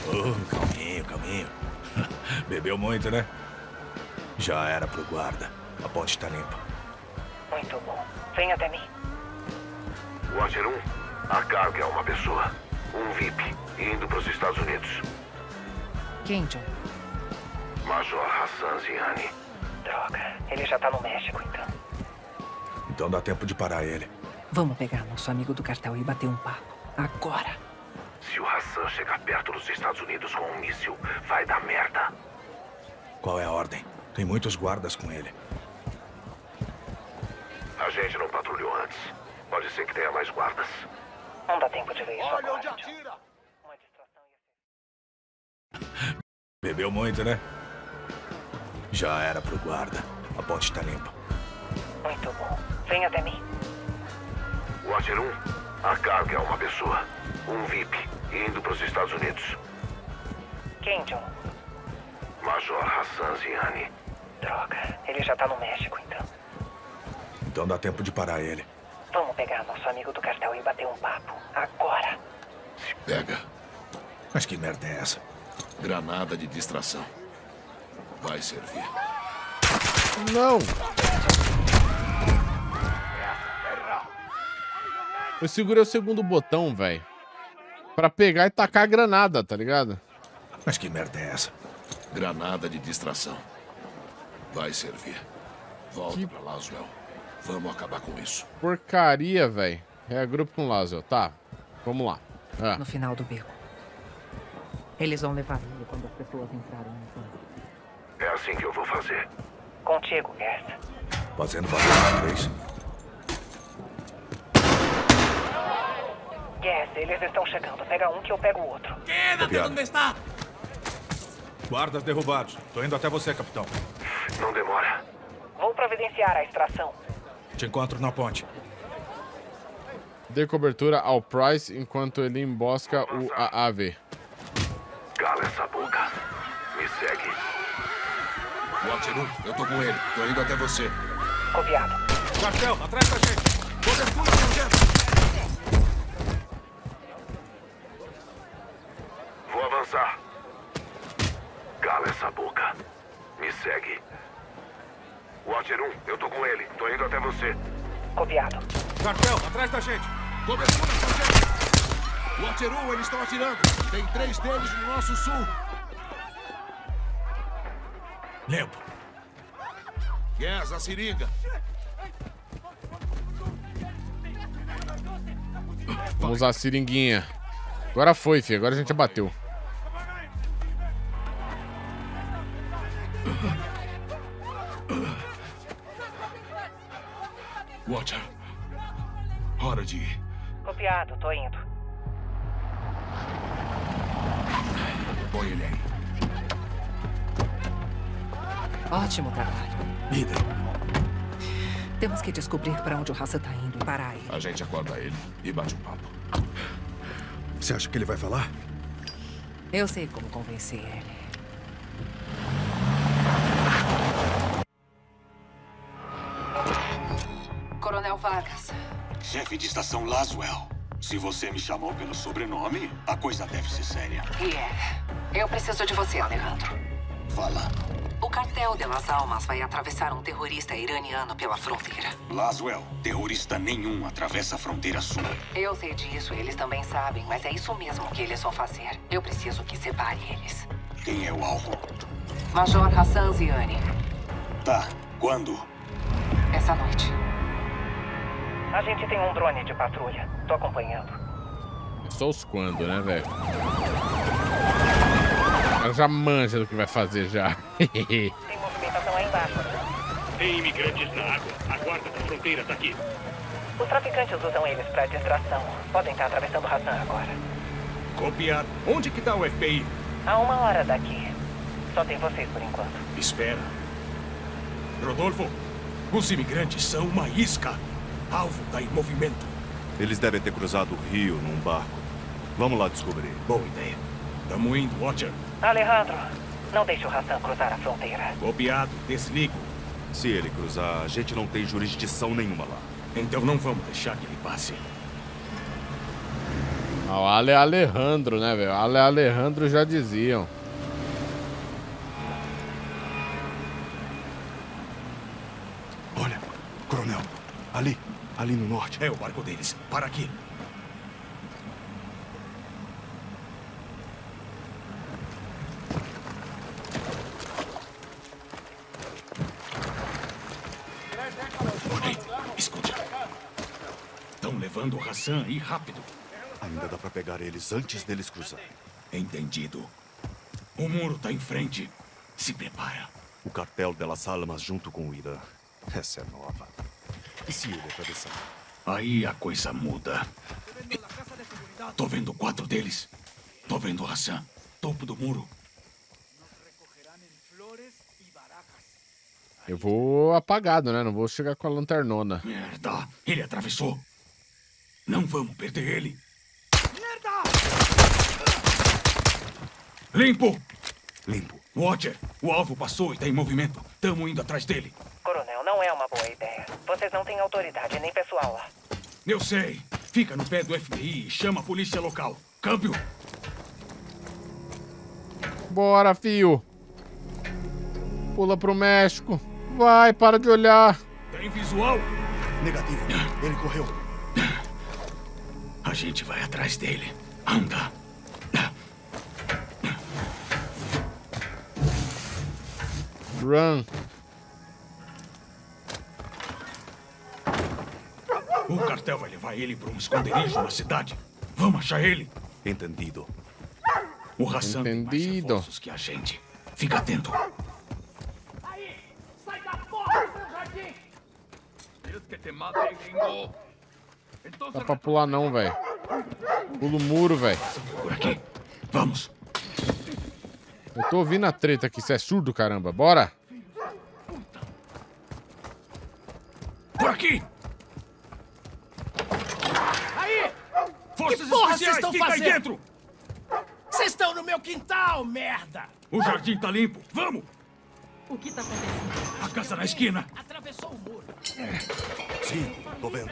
Oh, calminho, calminho. Bebeu muito, né? Já era pro guarda. A ponte tá limpa. Muito bom. Vem até mim. Watcher 1, a carga é uma pessoa. Um VIP indo pros Estados Unidos. Quem, John? Major Hassan Ziani. Droga, ele já tá no México, então. Então dá tempo de parar ele. Vamos pegar nosso amigo do cartel e bater um papo. Agora. Se o Hassan chegar perto dos Estados Unidos com um míssil, vai dar merda. Qual é a ordem? Tem muitos guardas com ele. A gente não patrulhou antes. Pode ser que tenha mais guardas. Não dá tempo de ver isso agora. Olha onde atira! Uma distração. Bebeu muito, né? Já era pro guarda. A ponte tá limpa. Muito bom. Vem até mim. Watcher 1, a carga é uma pessoa. Um VIP indo pros Estados Unidos. Quem, John? Major Hassan Ziani. Droga, ele já tá no México, então. Então dá tempo de parar ele. Vamos pegar nosso amigo do cartel e bater um papo. Agora. Se pega. Mas que merda é essa? Granada de distração. Vai servir. Não! Eu segurei o segundo botão, velho. Pra pegar e tacar a granada, tá ligado? Mas que merda é essa? Granada de distração. Vai servir. Volta pra Laswell. Vamos acabar com isso. Porcaria, velho. Reagrupo com Laswell. Tá. Vamos lá. Ah. No final do beco. Eles vão levar ele quando as pessoas entrarem no campo. É assim que eu vou fazer. Contigo, Gerda. Fazendo barulho 3. Gerda, eles estão chegando. Pega um que eu pego o outro. Gerda, onde está? Guardas derrubados. Tô indo até você, capitão. Não demora. Vou providenciar a extração. Te encontro na ponte. Dê cobertura ao Price enquanto ele embosca o AAV. Watcher 1, eu tô com ele. Tô indo até você. Copiado. Cartel, atrás da gente. Cobertura, sargento. Vou avançar. Cala essa boca. Me segue. Watcher 1, eu tô com ele. Tô indo até você. Copiado. Cartel, atrás da gente. Cobertura, sargento. Watcher 1, eles estão atirando. Tem 3 deles no nosso sul. Limpo. Yes, a seringa. Vamos usar a seringuinha. Agora foi, filho. Agora a gente abateu. Watcher. Hora de ir. Copiado, tô indo. Põe ele aí. Ótimo trabalho. Vida. Temos que descobrir para onde o Raça tá indo e parar ele. A gente acorda ele e bate um papo. Você acha que ele vai falar? Eu sei como convencer ele. Coronel Vargas. Chefe de estação Laswell. Se você me chamou pelo sobrenome, a coisa deve ser séria. E é. Eu preciso de você, Alejandro. Fala. O Cartel de las Almas vai atravessar um terrorista iraniano pela fronteira. Laswell, terrorista nenhum atravessa a fronteira sul. Eu sei disso, eles também sabem, mas é isso mesmo que eles vão fazer. Eu preciso que separe eles. Quem é o alvo? Major Hassan Ziani. Tá, quando? Essa noite. A gente tem um drone de patrulha. Tô acompanhando. É só os quando, né, velho? Ela já manja do que vai fazer já. Tem movimentação lá embaixo. Tem imigrantes na água. A guarda da fronteira tá aqui. Os traficantes usam eles pra distração. Podem estar atravessando o Hassan agora. Copiar. Onde que tá o FBI? A 1 hora daqui. Só tem vocês por enquanto. Espera. Rodolfo, os imigrantes são uma isca. Alvo tá em movimento. Eles devem ter cruzado o rio num barco. Vamos lá descobrir. Boa ideia. Tamo indo, Watcher. Alejandro, não deixe o Hassan cruzar a fronteira. Copiado, desligo. Se ele cruzar, a gente não tem jurisdição nenhuma lá. Então não vamos deixar que ele passe. O Alejandro, né, velho? Alejandro já diziam. Olha, coronel, ali no norte. É o barco deles, para aqui. O Hassan e rápido. Ainda dá pra pegar eles antes deles cruzarem. Entendido. O muro tá em frente. Se prepara. O Cartel de las Almas junto com o Ira. Essa é nova. E se ele atravessar? Aí a coisa muda. Tô vendo 4 deles. Tô vendo o Hassan. Topo do muro. Eu vou apagado, né? Não vou chegar com a lanternona. Merda! Ele atravessou. Não vamos perder ele. Merda! Limpo! Limpo. Watcher, o alvo passou e tá em movimento. Tamo indo atrás dele. Coronel, não é uma boa ideia. Vocês não têm autoridade nem pessoal lá. Eu sei. Fica no pé do FBI e chama a polícia local. Câmbio! Bora, fio. Pula pro México. Vai, para de olhar. Tem visual? Negativo. Ele correu. A gente vai atrás dele. Anda. Run. O Cartel vai levar ele para um esconderijo na cidade. Vamos achar ele. Entendido. O Hassan tem mais reforços que a gente. Fica atento. Aí, sai da porta, seu jardim. Deus que te mata e vingou. Não dá pra pular não, velho. Pula o muro, velho. Por aqui. Vamos. Eu tô ouvindo a treta aqui. Você é surdo, caramba. Bora. Por aqui. Aí. Forças especiais, fica aí dentro. Vocês estão no meu quintal, merda. O jardim tá limpo. Vamos. O que tá acontecendo? A casa na esquina! Atravessou o muro! Sim, tô vendo.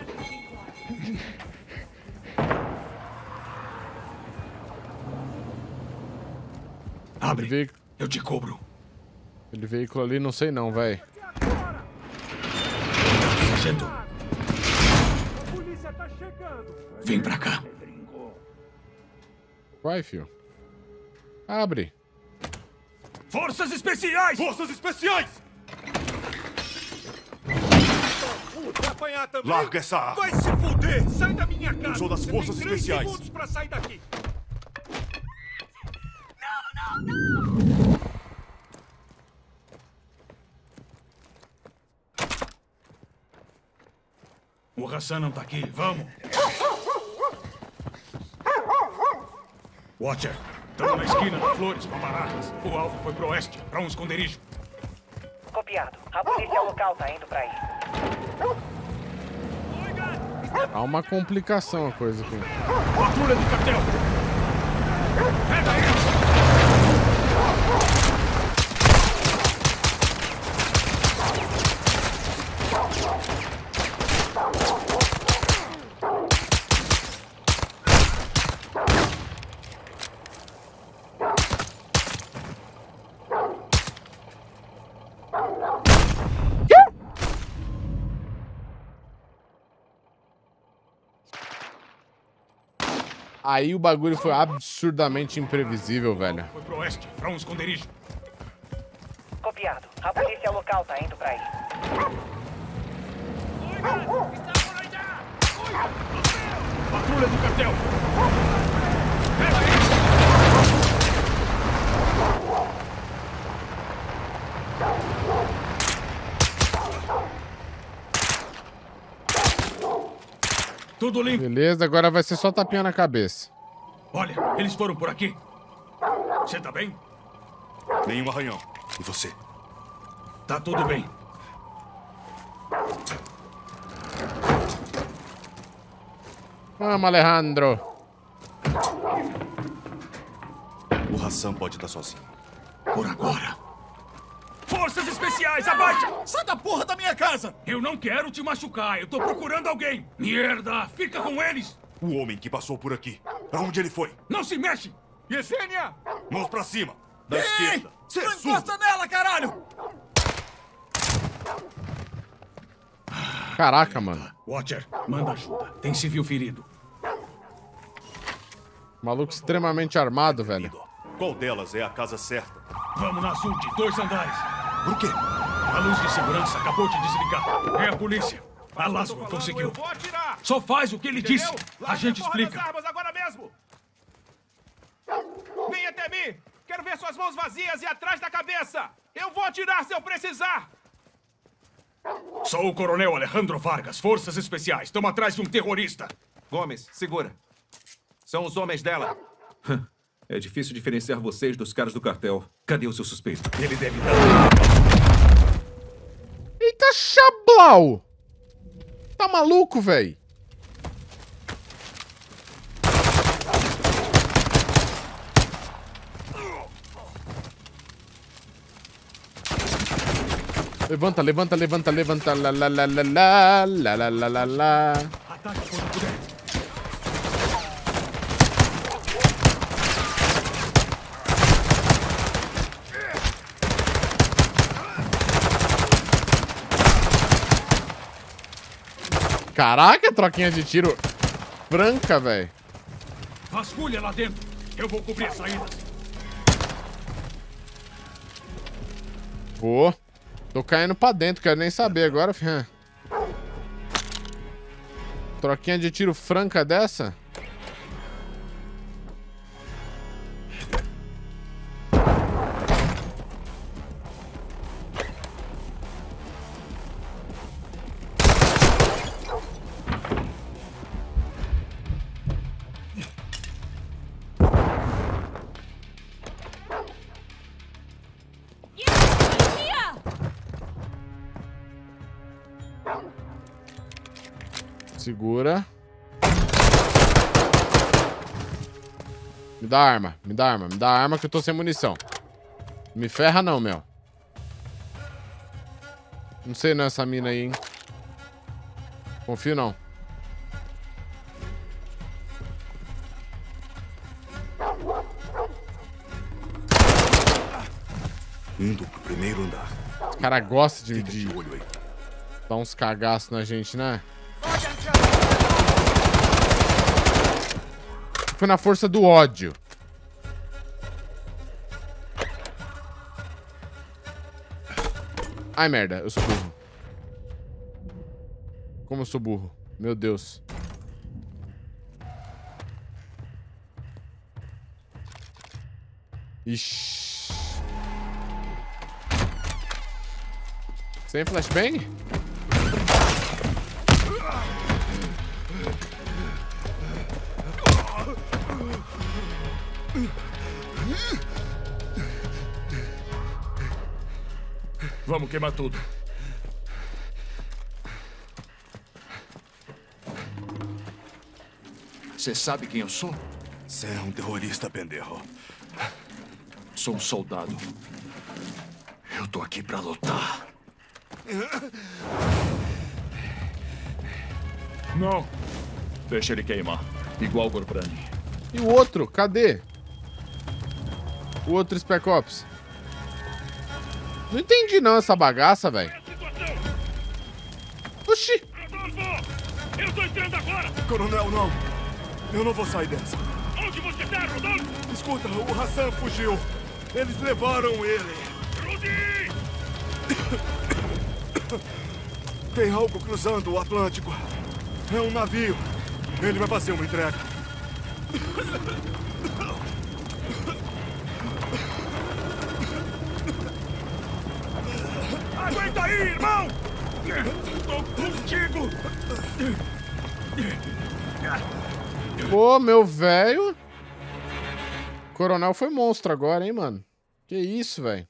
Abre, eu te cobro. Aquele veículo ali, não sei não, véi. Sargento! A polícia tá chegando! Vem pra cá! Vai, filho. Abre. Forças especiais! Forças especiais! Larga essa arma! Vai se fuder! Sai da minha casa! Sou das forças especiais! Tem 3 segundos pra sair daqui! Não! O Hassan não tá aqui, vamos! Watcher, estamos na esquina de Flores com barracas. O alvo foi pro oeste, pra um esconderijo. Copiado. A polícia local tá indo pra aí. Há uma complicação a coisa aqui. Patrulha do cartel! Pega aí! Aí o bagulho foi absurdamente imprevisível, velho. Foi pro oeste, pra um esconderijo. Copiado. A polícia local tá indo pra aí. Cuida! Está por aí já! Cuida! Patrulha do cartel! Pega aí! Tudo limpo. Beleza, agora vai ser só tapinha na cabeça. Olha, eles foram por aqui. Você tá bem? Nenhum arranhão. E você? Tá tudo bem. Vamos, Alejandro. O Hassan pode estar sozinho. Por agora. Forças especiais, abaixa! Sai da porra da minha casa! Eu não quero te machucar, eu tô procurando alguém! Merda! Fica com eles! O homem que passou por aqui, pra onde ele foi? Não se mexe! Yesenia! Mãos pra cima! Da esquerda! Não encosta nela, caralho! Caraca, mano. Watcher, manda ajuda. Tem civil ferido. Maluco extremamente armado, velho. Qual delas é a casa certa? Vamos na sul de 2 andares. Por quê? A luz de segurança acabou de desligar. É a polícia. A Laswell conseguiu. Só faz o que ele disse. A gente explica. Armas agora mesmo. Vem até mim. Quero ver suas mãos vazias e atrás da cabeça. Eu vou atirar se eu precisar. Sou o Coronel Alejandro Vargas, Forças Especiais. Estamos atrás de um terrorista. Gomes, segura. São os homens dela. É difícil diferenciar vocês dos caras do cartel. Cadê o seu suspeito? Ele deve dar... Eita, xablau! Tá maluco, véi? Levanta, levanta, levanta, levanta. La, la, la, la, la, la, la, la, la. Ataque quando puder. Caraca, troquinha de tiro franca, velho. Vasculha lá dentro. Eu vou cobrir a saída. Boa. Tô caindo pra dentro, quero nem saber agora. Troquinha de tiro franca dessa? Segura. Me dá arma, me dá arma, me dá arma que eu tô sem munição. Me ferra não, meu. Não sei não, essa mina aí, hein? Confio não. Indo pro primeiro andar. Os caras gostam de dar uns cagaços na gente, né? Foi na força do ódio. Ai, merda, eu sou burro. Como eu sou burro? Meu Deus. Ixi. Sem flashbang? Vamos queimar tudo. Você sabe quem eu sou? Você é um terrorista, pendejo. Sou um soldado. Eu tô aqui pra lutar. Não. Deixa ele queimar. Igual o Ghorbrani. E o outro? Cadê? O outro Spec Ops. Não entendi não essa bagaça, velho. Oxi! Rodolfo! Eu tô entrando agora! Coronel, não! Eu não vou sair dessa. Onde você tá, Rodolfo? Escuta, o Hassan fugiu. Eles levaram ele. Rudy! Tem algo cruzando o Atlântico. É um navio. Ele vai fazer uma entrega. Aguenta aí, irmão! Tô contigo! Pô, meu velho! Coronel foi monstro agora, hein, mano? Que isso, velho?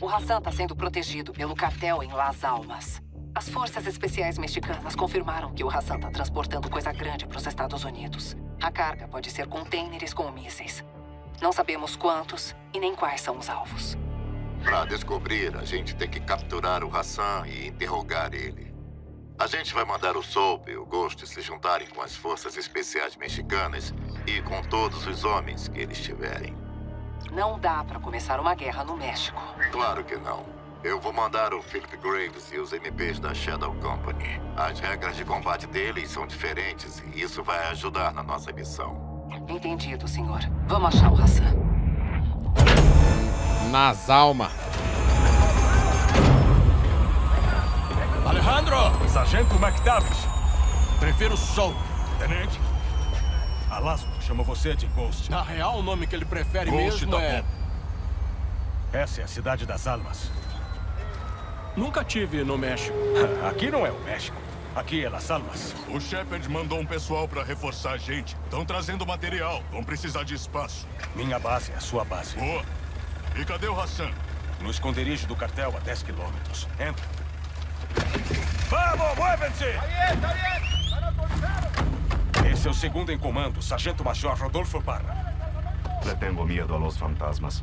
O Hassan tá sendo protegido pelo cartel em Las Almas. As forças especiais mexicanas confirmaram que o Hassan tá transportando coisa grande pros Estados Unidos. A carga pode ser contêineres com mísseis. Não sabemos quantos e nem quais são os alvos. Pra descobrir, a gente tem que capturar o Hassan e interrogar ele. A gente vai mandar o Soap e o Ghost se juntarem com as forças especiais mexicanas e com todos os homens que eles tiverem. Não dá pra começar uma guerra no México. Claro que não. Eu vou mandar o Philip Graves e os MPs da Shadow Company. As regras de combate deles são diferentes e isso vai ajudar na nossa missão. Entendido, senhor. Vamos achar o Hassan. Nas Almas. Alejandro! Sargento McTavish. Prefiro Soap. Tenente, a Laswell chama você de Ghost. Na real, o nome que ele prefere Ghost mesmo é... Essa é a cidade das Almas. Nunca tive no México. Aqui não é o México. Aqui é Las Almas. O Shepard mandou um pessoal pra reforçar a gente. Estão trazendo material. Vão precisar de espaço. Minha base é a sua base. Boa. E cadê o Hassan? No esconderijo do cartel a 10 quilômetros. Entra. Vamos, muevem-se! Esse é o segundo em comando, Sargento-Major Rodolfo Parra. Le tengo miedo a los fantasmas.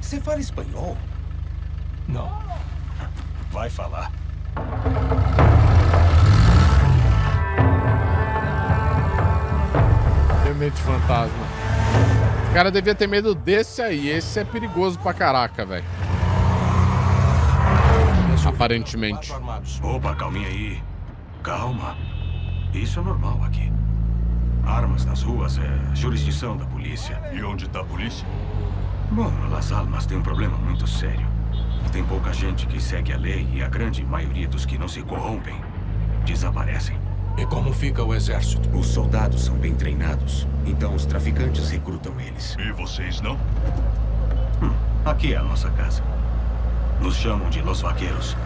Você fala espanhol? Não. Vai falar. Tenho medo de fantasma. O cara devia ter medo desse aí. Esse é perigoso pra caraca, velho. Aparentemente. Opa, calminha aí. Calma. Isso é normal aqui. Armas nas ruas é jurisdição da polícia. E onde tá a polícia? Bom, Las Almas tem um problema muito sério. Tem pouca gente que segue a lei e a grande maioria dos que não se corrompem desaparecem. E como fica o exército? Os soldados são bem treinados, então os traficantes recrutam eles. E vocês não? Aqui é a nossa casa. Nos chamam de Los Vaqueros,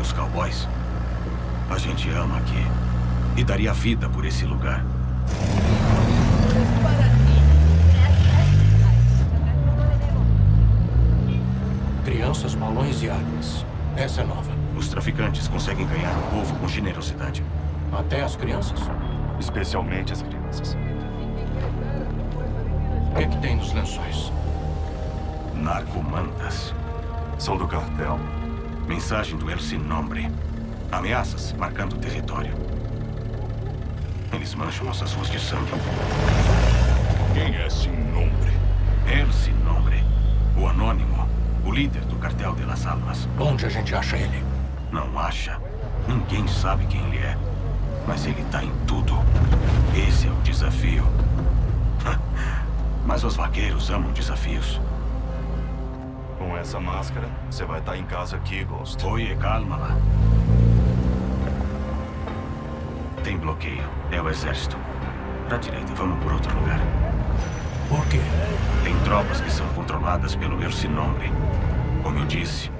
os cowboys. A gente ama aqui e daria vida por esse lugar. Crianças, balões e armas. Essa é nova. Os traficantes conseguem ganhar o povo com generosidade. Até as crianças? Especialmente as crianças. O que é que tem nos lençóis? Narcomantas. São do cartel. Mensagem do El Sin Nombre. Ameaças marcando o território. Eles mancham nossas ruas de sangue. Quem é Sin Nombre? El Sin Nombre. O anônimo. O líder do cartel de Las Almas. Onde a gente acha ele? Não acha. Ninguém sabe quem ele é. Mas ele tá em tudo. Esse é o desafio. Mas os vaqueiros amam desafios. Com essa máscara, você vai estar em casa aqui, Ghost. Oye, calma lá. Tem bloqueio. É o exército. Pra direita, vamos por outro lugar. Por quê? Tem tropas que são controladas pelo El Sin Nombre. Como eu disse,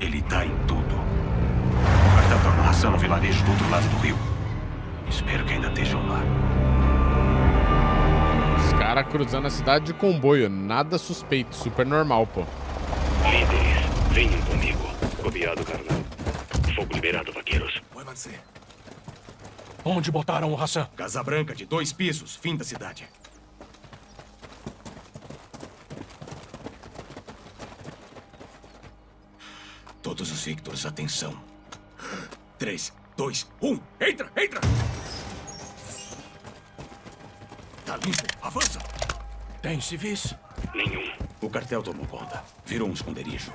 ele tá em tudo. O cartel tornou Hassan no vilarejo do outro lado do rio. Espero que ainda estejam lá. Os caras cruzando a cidade de comboio. Nada suspeito. Super normal, pô. Líderes, venham comigo. Copiado, carnal. Fogo liberado, vaqueiros. Onde botaram o Hassan? Casa Branca de 2 pisos, fim da cidade. Todos os Victors, atenção. 3, 2, 1, entra, entra! Tá limpo, avança! Tem civis? Nenhum. O cartel tomou conta. Virou um esconderijo.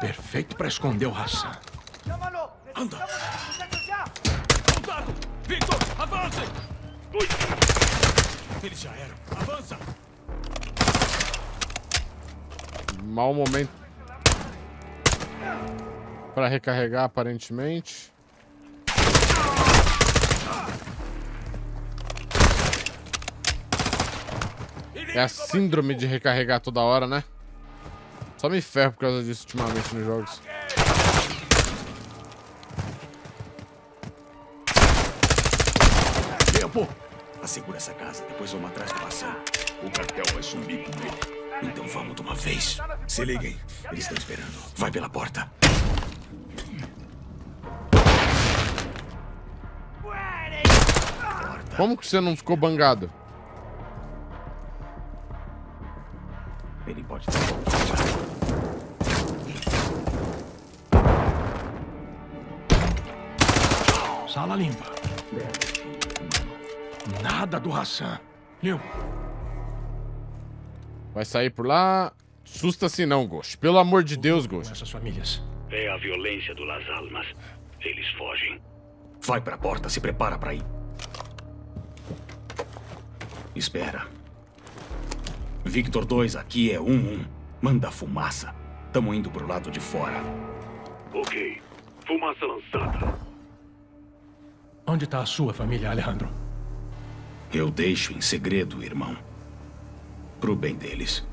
Perfeito pra esconder o Hassan. Anda! Soldado! Victor, avancem! Eles já eram. Avança! Mau momento pra recarregar, aparentemente. É a síndrome de recarregar toda hora, né? Só me ferro por causa disso ultimamente nos jogos. Tempo! Assegura essa casa, depois vamos atrás do Hassan. O cartel vai sumir com ele. Então vamos de uma vez. Se liguem, eles estão esperando. Vai pela porta. Como que você não ficou bangado? Ele pode ter voltado. Sala limpa. Nada do Hassan. Limpo. Vai sair por lá. Assusta-se não, Ghost. Pelo amor de Deus, Ghost. Essas famílias. É a violência do Las Almas. Eles fogem. Vai pra porta, se prepara pra ir. Espera. Victor 2, aqui é 1-1. Manda fumaça. Tamo indo pro lado de fora. Ok. Fumaça lançada. Onde tá a sua família, Alejandro? Eu deixo em segredo, irmão. Pro bem deles.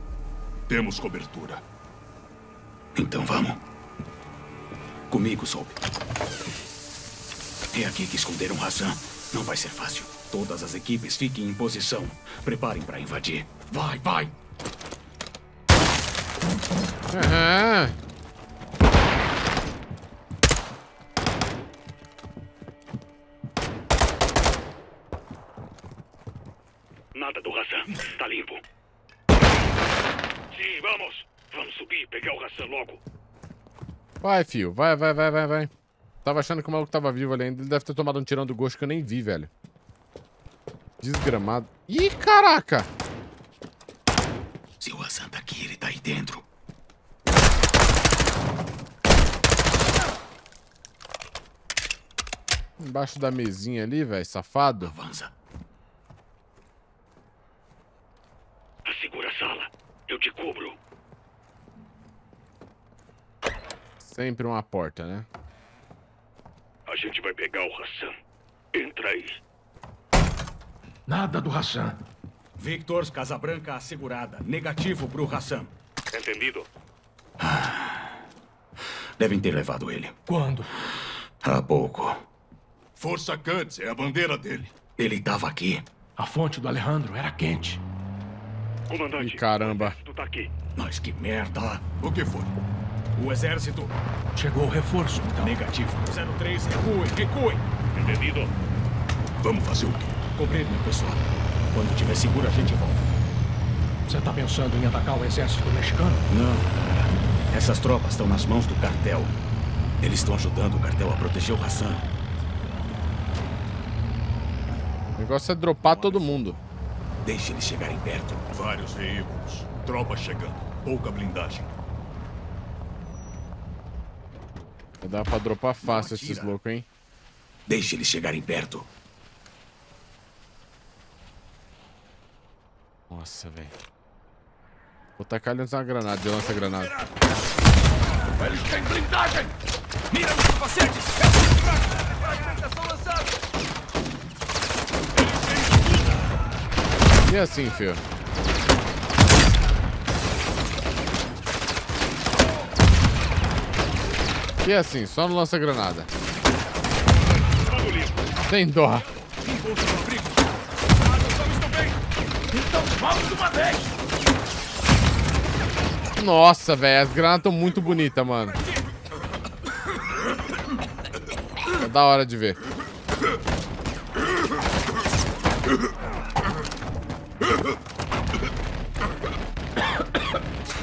Temos cobertura. Então vamos. Comigo, Soap. É aqui que esconderam Hassan. Não vai ser fácil. Todas as equipes fiquem em posição. Preparem pra invadir. Vai, vai! Aham. Nada do Hassan. Tá limpo. Sim, vamos! Vamos subir, pegar o Hassan logo. Vai, fio. Vai, vai, vai, vai, vai. Tava achando que o maluco tava vivo ali ainda. Ele deve ter tomado um tirão do Ghost que eu nem vi, velho. Desgramado. Ih, caraca! Se o Hassan tá aqui, ele tá aí dentro. Embaixo da mesinha ali, velho, safado. Avança. Segura a sala. Eu te cubro. Sempre uma porta, né? A gente vai pegar o Hassan. Entra aí. Nada do Hassan. Victors, Casa Branca assegurada. Negativo pro Hassan. Entendido. Devem ter levado ele. Quando? Há pouco. Força Quds, é a bandeira dele. Ele tava aqui. A fonte do Alejandro era quente. Comandante. Ih, caramba. Tu tá aqui. Mas que merda. O que foi? O exército. Chegou o reforço, então. Negativo. 03, recuem, recuem. Entendido. Vamos fazer o quê? Cobrir, meu pessoal. Quando tiver seguro, a gente volta. Você tá pensando em atacar o exército mexicano? Não, cara. Essas tropas estão nas mãos do cartel. Eles estão ajudando o cartel a proteger o Hassan. O negócio é dropar todo mundo. Deixe eles chegarem perto. Vários veículos. Tropas chegando. Pouca blindagem. Dá pra dropar fácil esses loucos, hein? Deixe eles chegarem perto. Nossa, velho. Vou tacar eles na granada. Eu lanço a granada. Eles têm blindagem! Mira os capacetes! Fragmentação lançada! E assim, filho. E assim, só no lança-granada. Sem dó. Nossa, velho. As granadas estão muito bonitas, mano. É da hora de ver.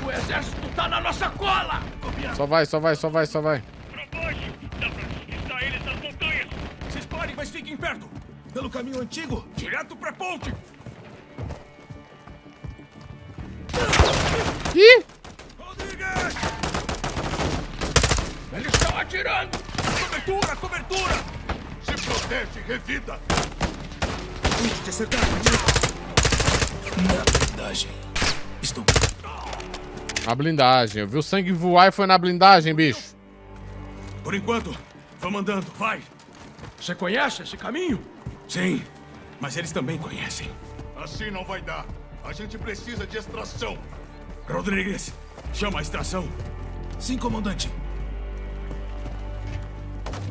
O exército tá na nossa cola! Só vai, só vai, só vai, só vai. Pra baixo! Dá pra conquistar eles nas montanhas! Se explorem, mas fiquem perto! Pelo caminho antigo, direto pra ponte! Ih! Rodrigues! Eles estão atirando! Cobertura, cobertura! Se protege, revida! Tente acertar, na blindagem. Estou... Na blindagem. Eu vi o sangue voar e foi na blindagem, bicho. Por enquanto, vamos andando. Vai. Você conhece esse caminho? Sim, mas eles também conhecem. Assim não vai dar. A gente precisa de extração. Rodrigues, chama a extração. Sim, comandante.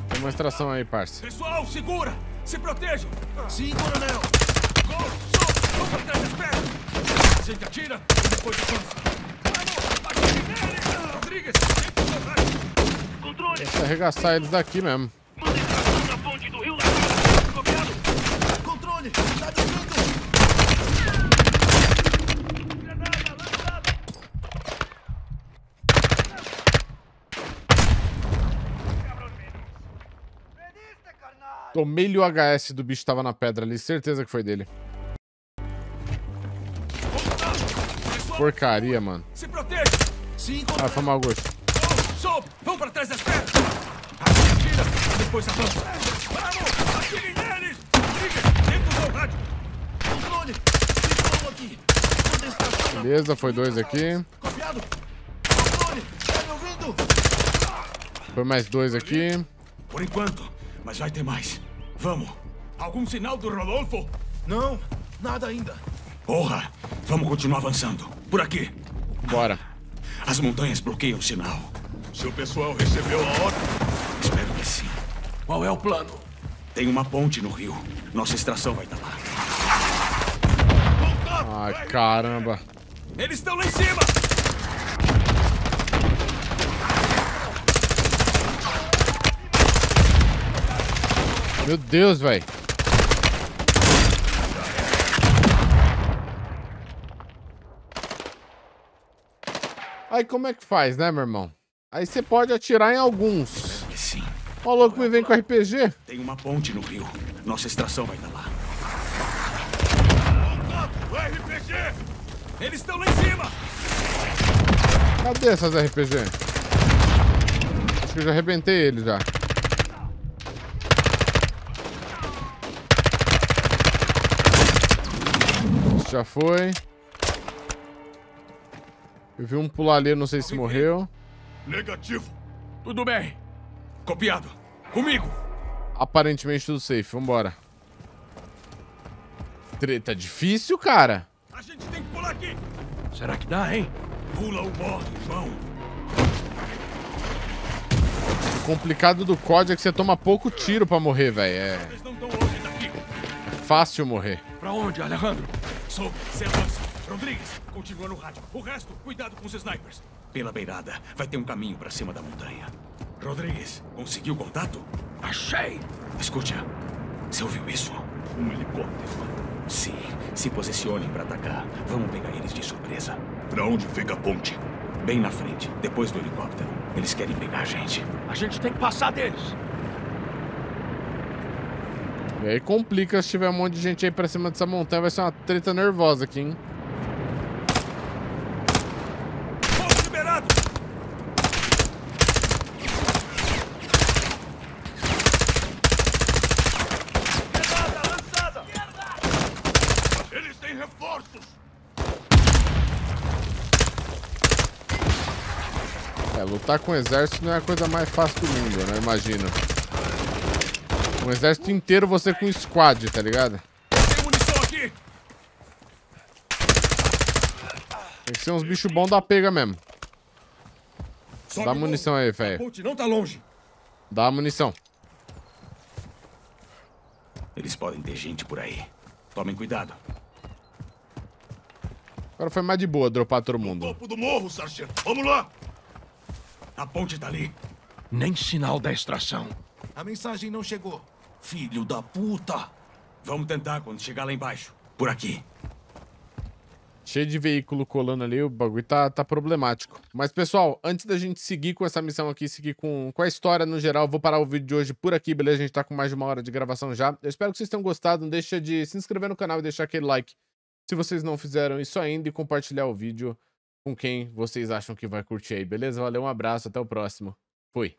Tem uma extração aí, parça. Pessoal, segura. Se protejam. Sim, coronel. Gol. Vamos atrás das pernas! A gente atira e depois vamos! Rodrigues, controle! Vou arregaçar eles daqui mesmo. Mandem na ponte do rio Lagoa, copiado! Controle! Tá descendo! Granada, lançada! Tomei-lhe o HS do bicho que tava na pedra ali, certeza que foi dele. Porcaria, mano. Se protege. Ah, foi mau gosto. Soap, vão pra trás das pernas. Atira, depois avança. Vamos, atirem neles. Dentro do rádio. Controle. Aqui. Beleza, foi dois aqui. Copiado. Controle, tá me ouvindo? Foi mais dois aqui. Por enquanto, mas vai ter mais. Vamos. Algum sinal do Rodolfo? Não, nada ainda. Porra, vamos continuar avançando. Por aqui. Bora. As montanhas bloqueiam o sinal. Seu pessoal recebeu a ordem? Espero que sim. Qual é o plano? Tem uma ponte no rio. Nossa extração vai estar lá. Ai, caramba. Eles estão lá em cima. Meu Deus, velho. Aí como é que faz, né, meu irmão? Aí você pode atirar em alguns. Sim. Ó, louco, me vem com RPG. Tem uma ponte no rio. Nossa extração vai estar lá. O RPG! Eles estão lá em cima! Cadê essas RPG? Acho que eu já arrebentei ele já. Esse já foi. Eu vi um pular ali, não sei se morreu. Negativo. Tudo bem. Copiado. Comigo. Aparentemente tudo safe. Vambora. Treta difícil, cara. A gente tem que pular aqui. Será que dá, hein? Pula o borde, irmão. O complicado do COD é que você toma pouco tiro pra morrer, velho. É fácil morrer. Pra onde, Alejandro? Sou Sebastião. Rodrigues, continua no rádio. O resto, cuidado com os snipers. Pela beirada, vai ter um caminho pra cima da montanha. Rodrigues, conseguiu contato? Achei! Escute, você ouviu isso? Um helicóptero. Sim, se posicionem pra atacar. Vamos pegar eles de surpresa. Pra onde fica a ponte? Bem na frente, depois do helicóptero. Eles querem pegar a gente. A gente tem que passar deles. E aí complica se tiver um monte de gente aí pra cima dessa montanha. Vai ser uma treta nervosa aqui, hein? Lutar com o exército não é a coisa mais fácil do mundo, né? Imagina. Um exército inteiro você com squad, tá ligado? Tem munição aqui. Tem que ser uns bichos bons da pega mesmo. Sobe. Dá munição aí, velho. A ponte não tá longe. Dá munição. Eles podem ter gente por aí. Tomem cuidado. Agora foi mais de boa dropar todo mundo. No topo do morro, sargento. Vamos lá. A ponte tá ali. Nem sinal da extração. A mensagem não chegou. Filho da puta. Vamos tentar quando chegar lá embaixo. Por aqui. Cheio de veículo colando ali. O bagulho tá problemático. Mas, pessoal, antes da gente seguir com essa missão aqui, seguir com a história no geral, eu vou parar o vídeo de hoje por aqui, beleza? A gente tá com mais de 1 hora de gravação já. Eu espero que vocês tenham gostado. Não deixa de se inscrever no canal e deixar aquele like se vocês não fizeram isso ainda e compartilhar o vídeo com quem vocês acham que vai curtir aí, beleza? Valeu, um abraço, até o próximo. Fui!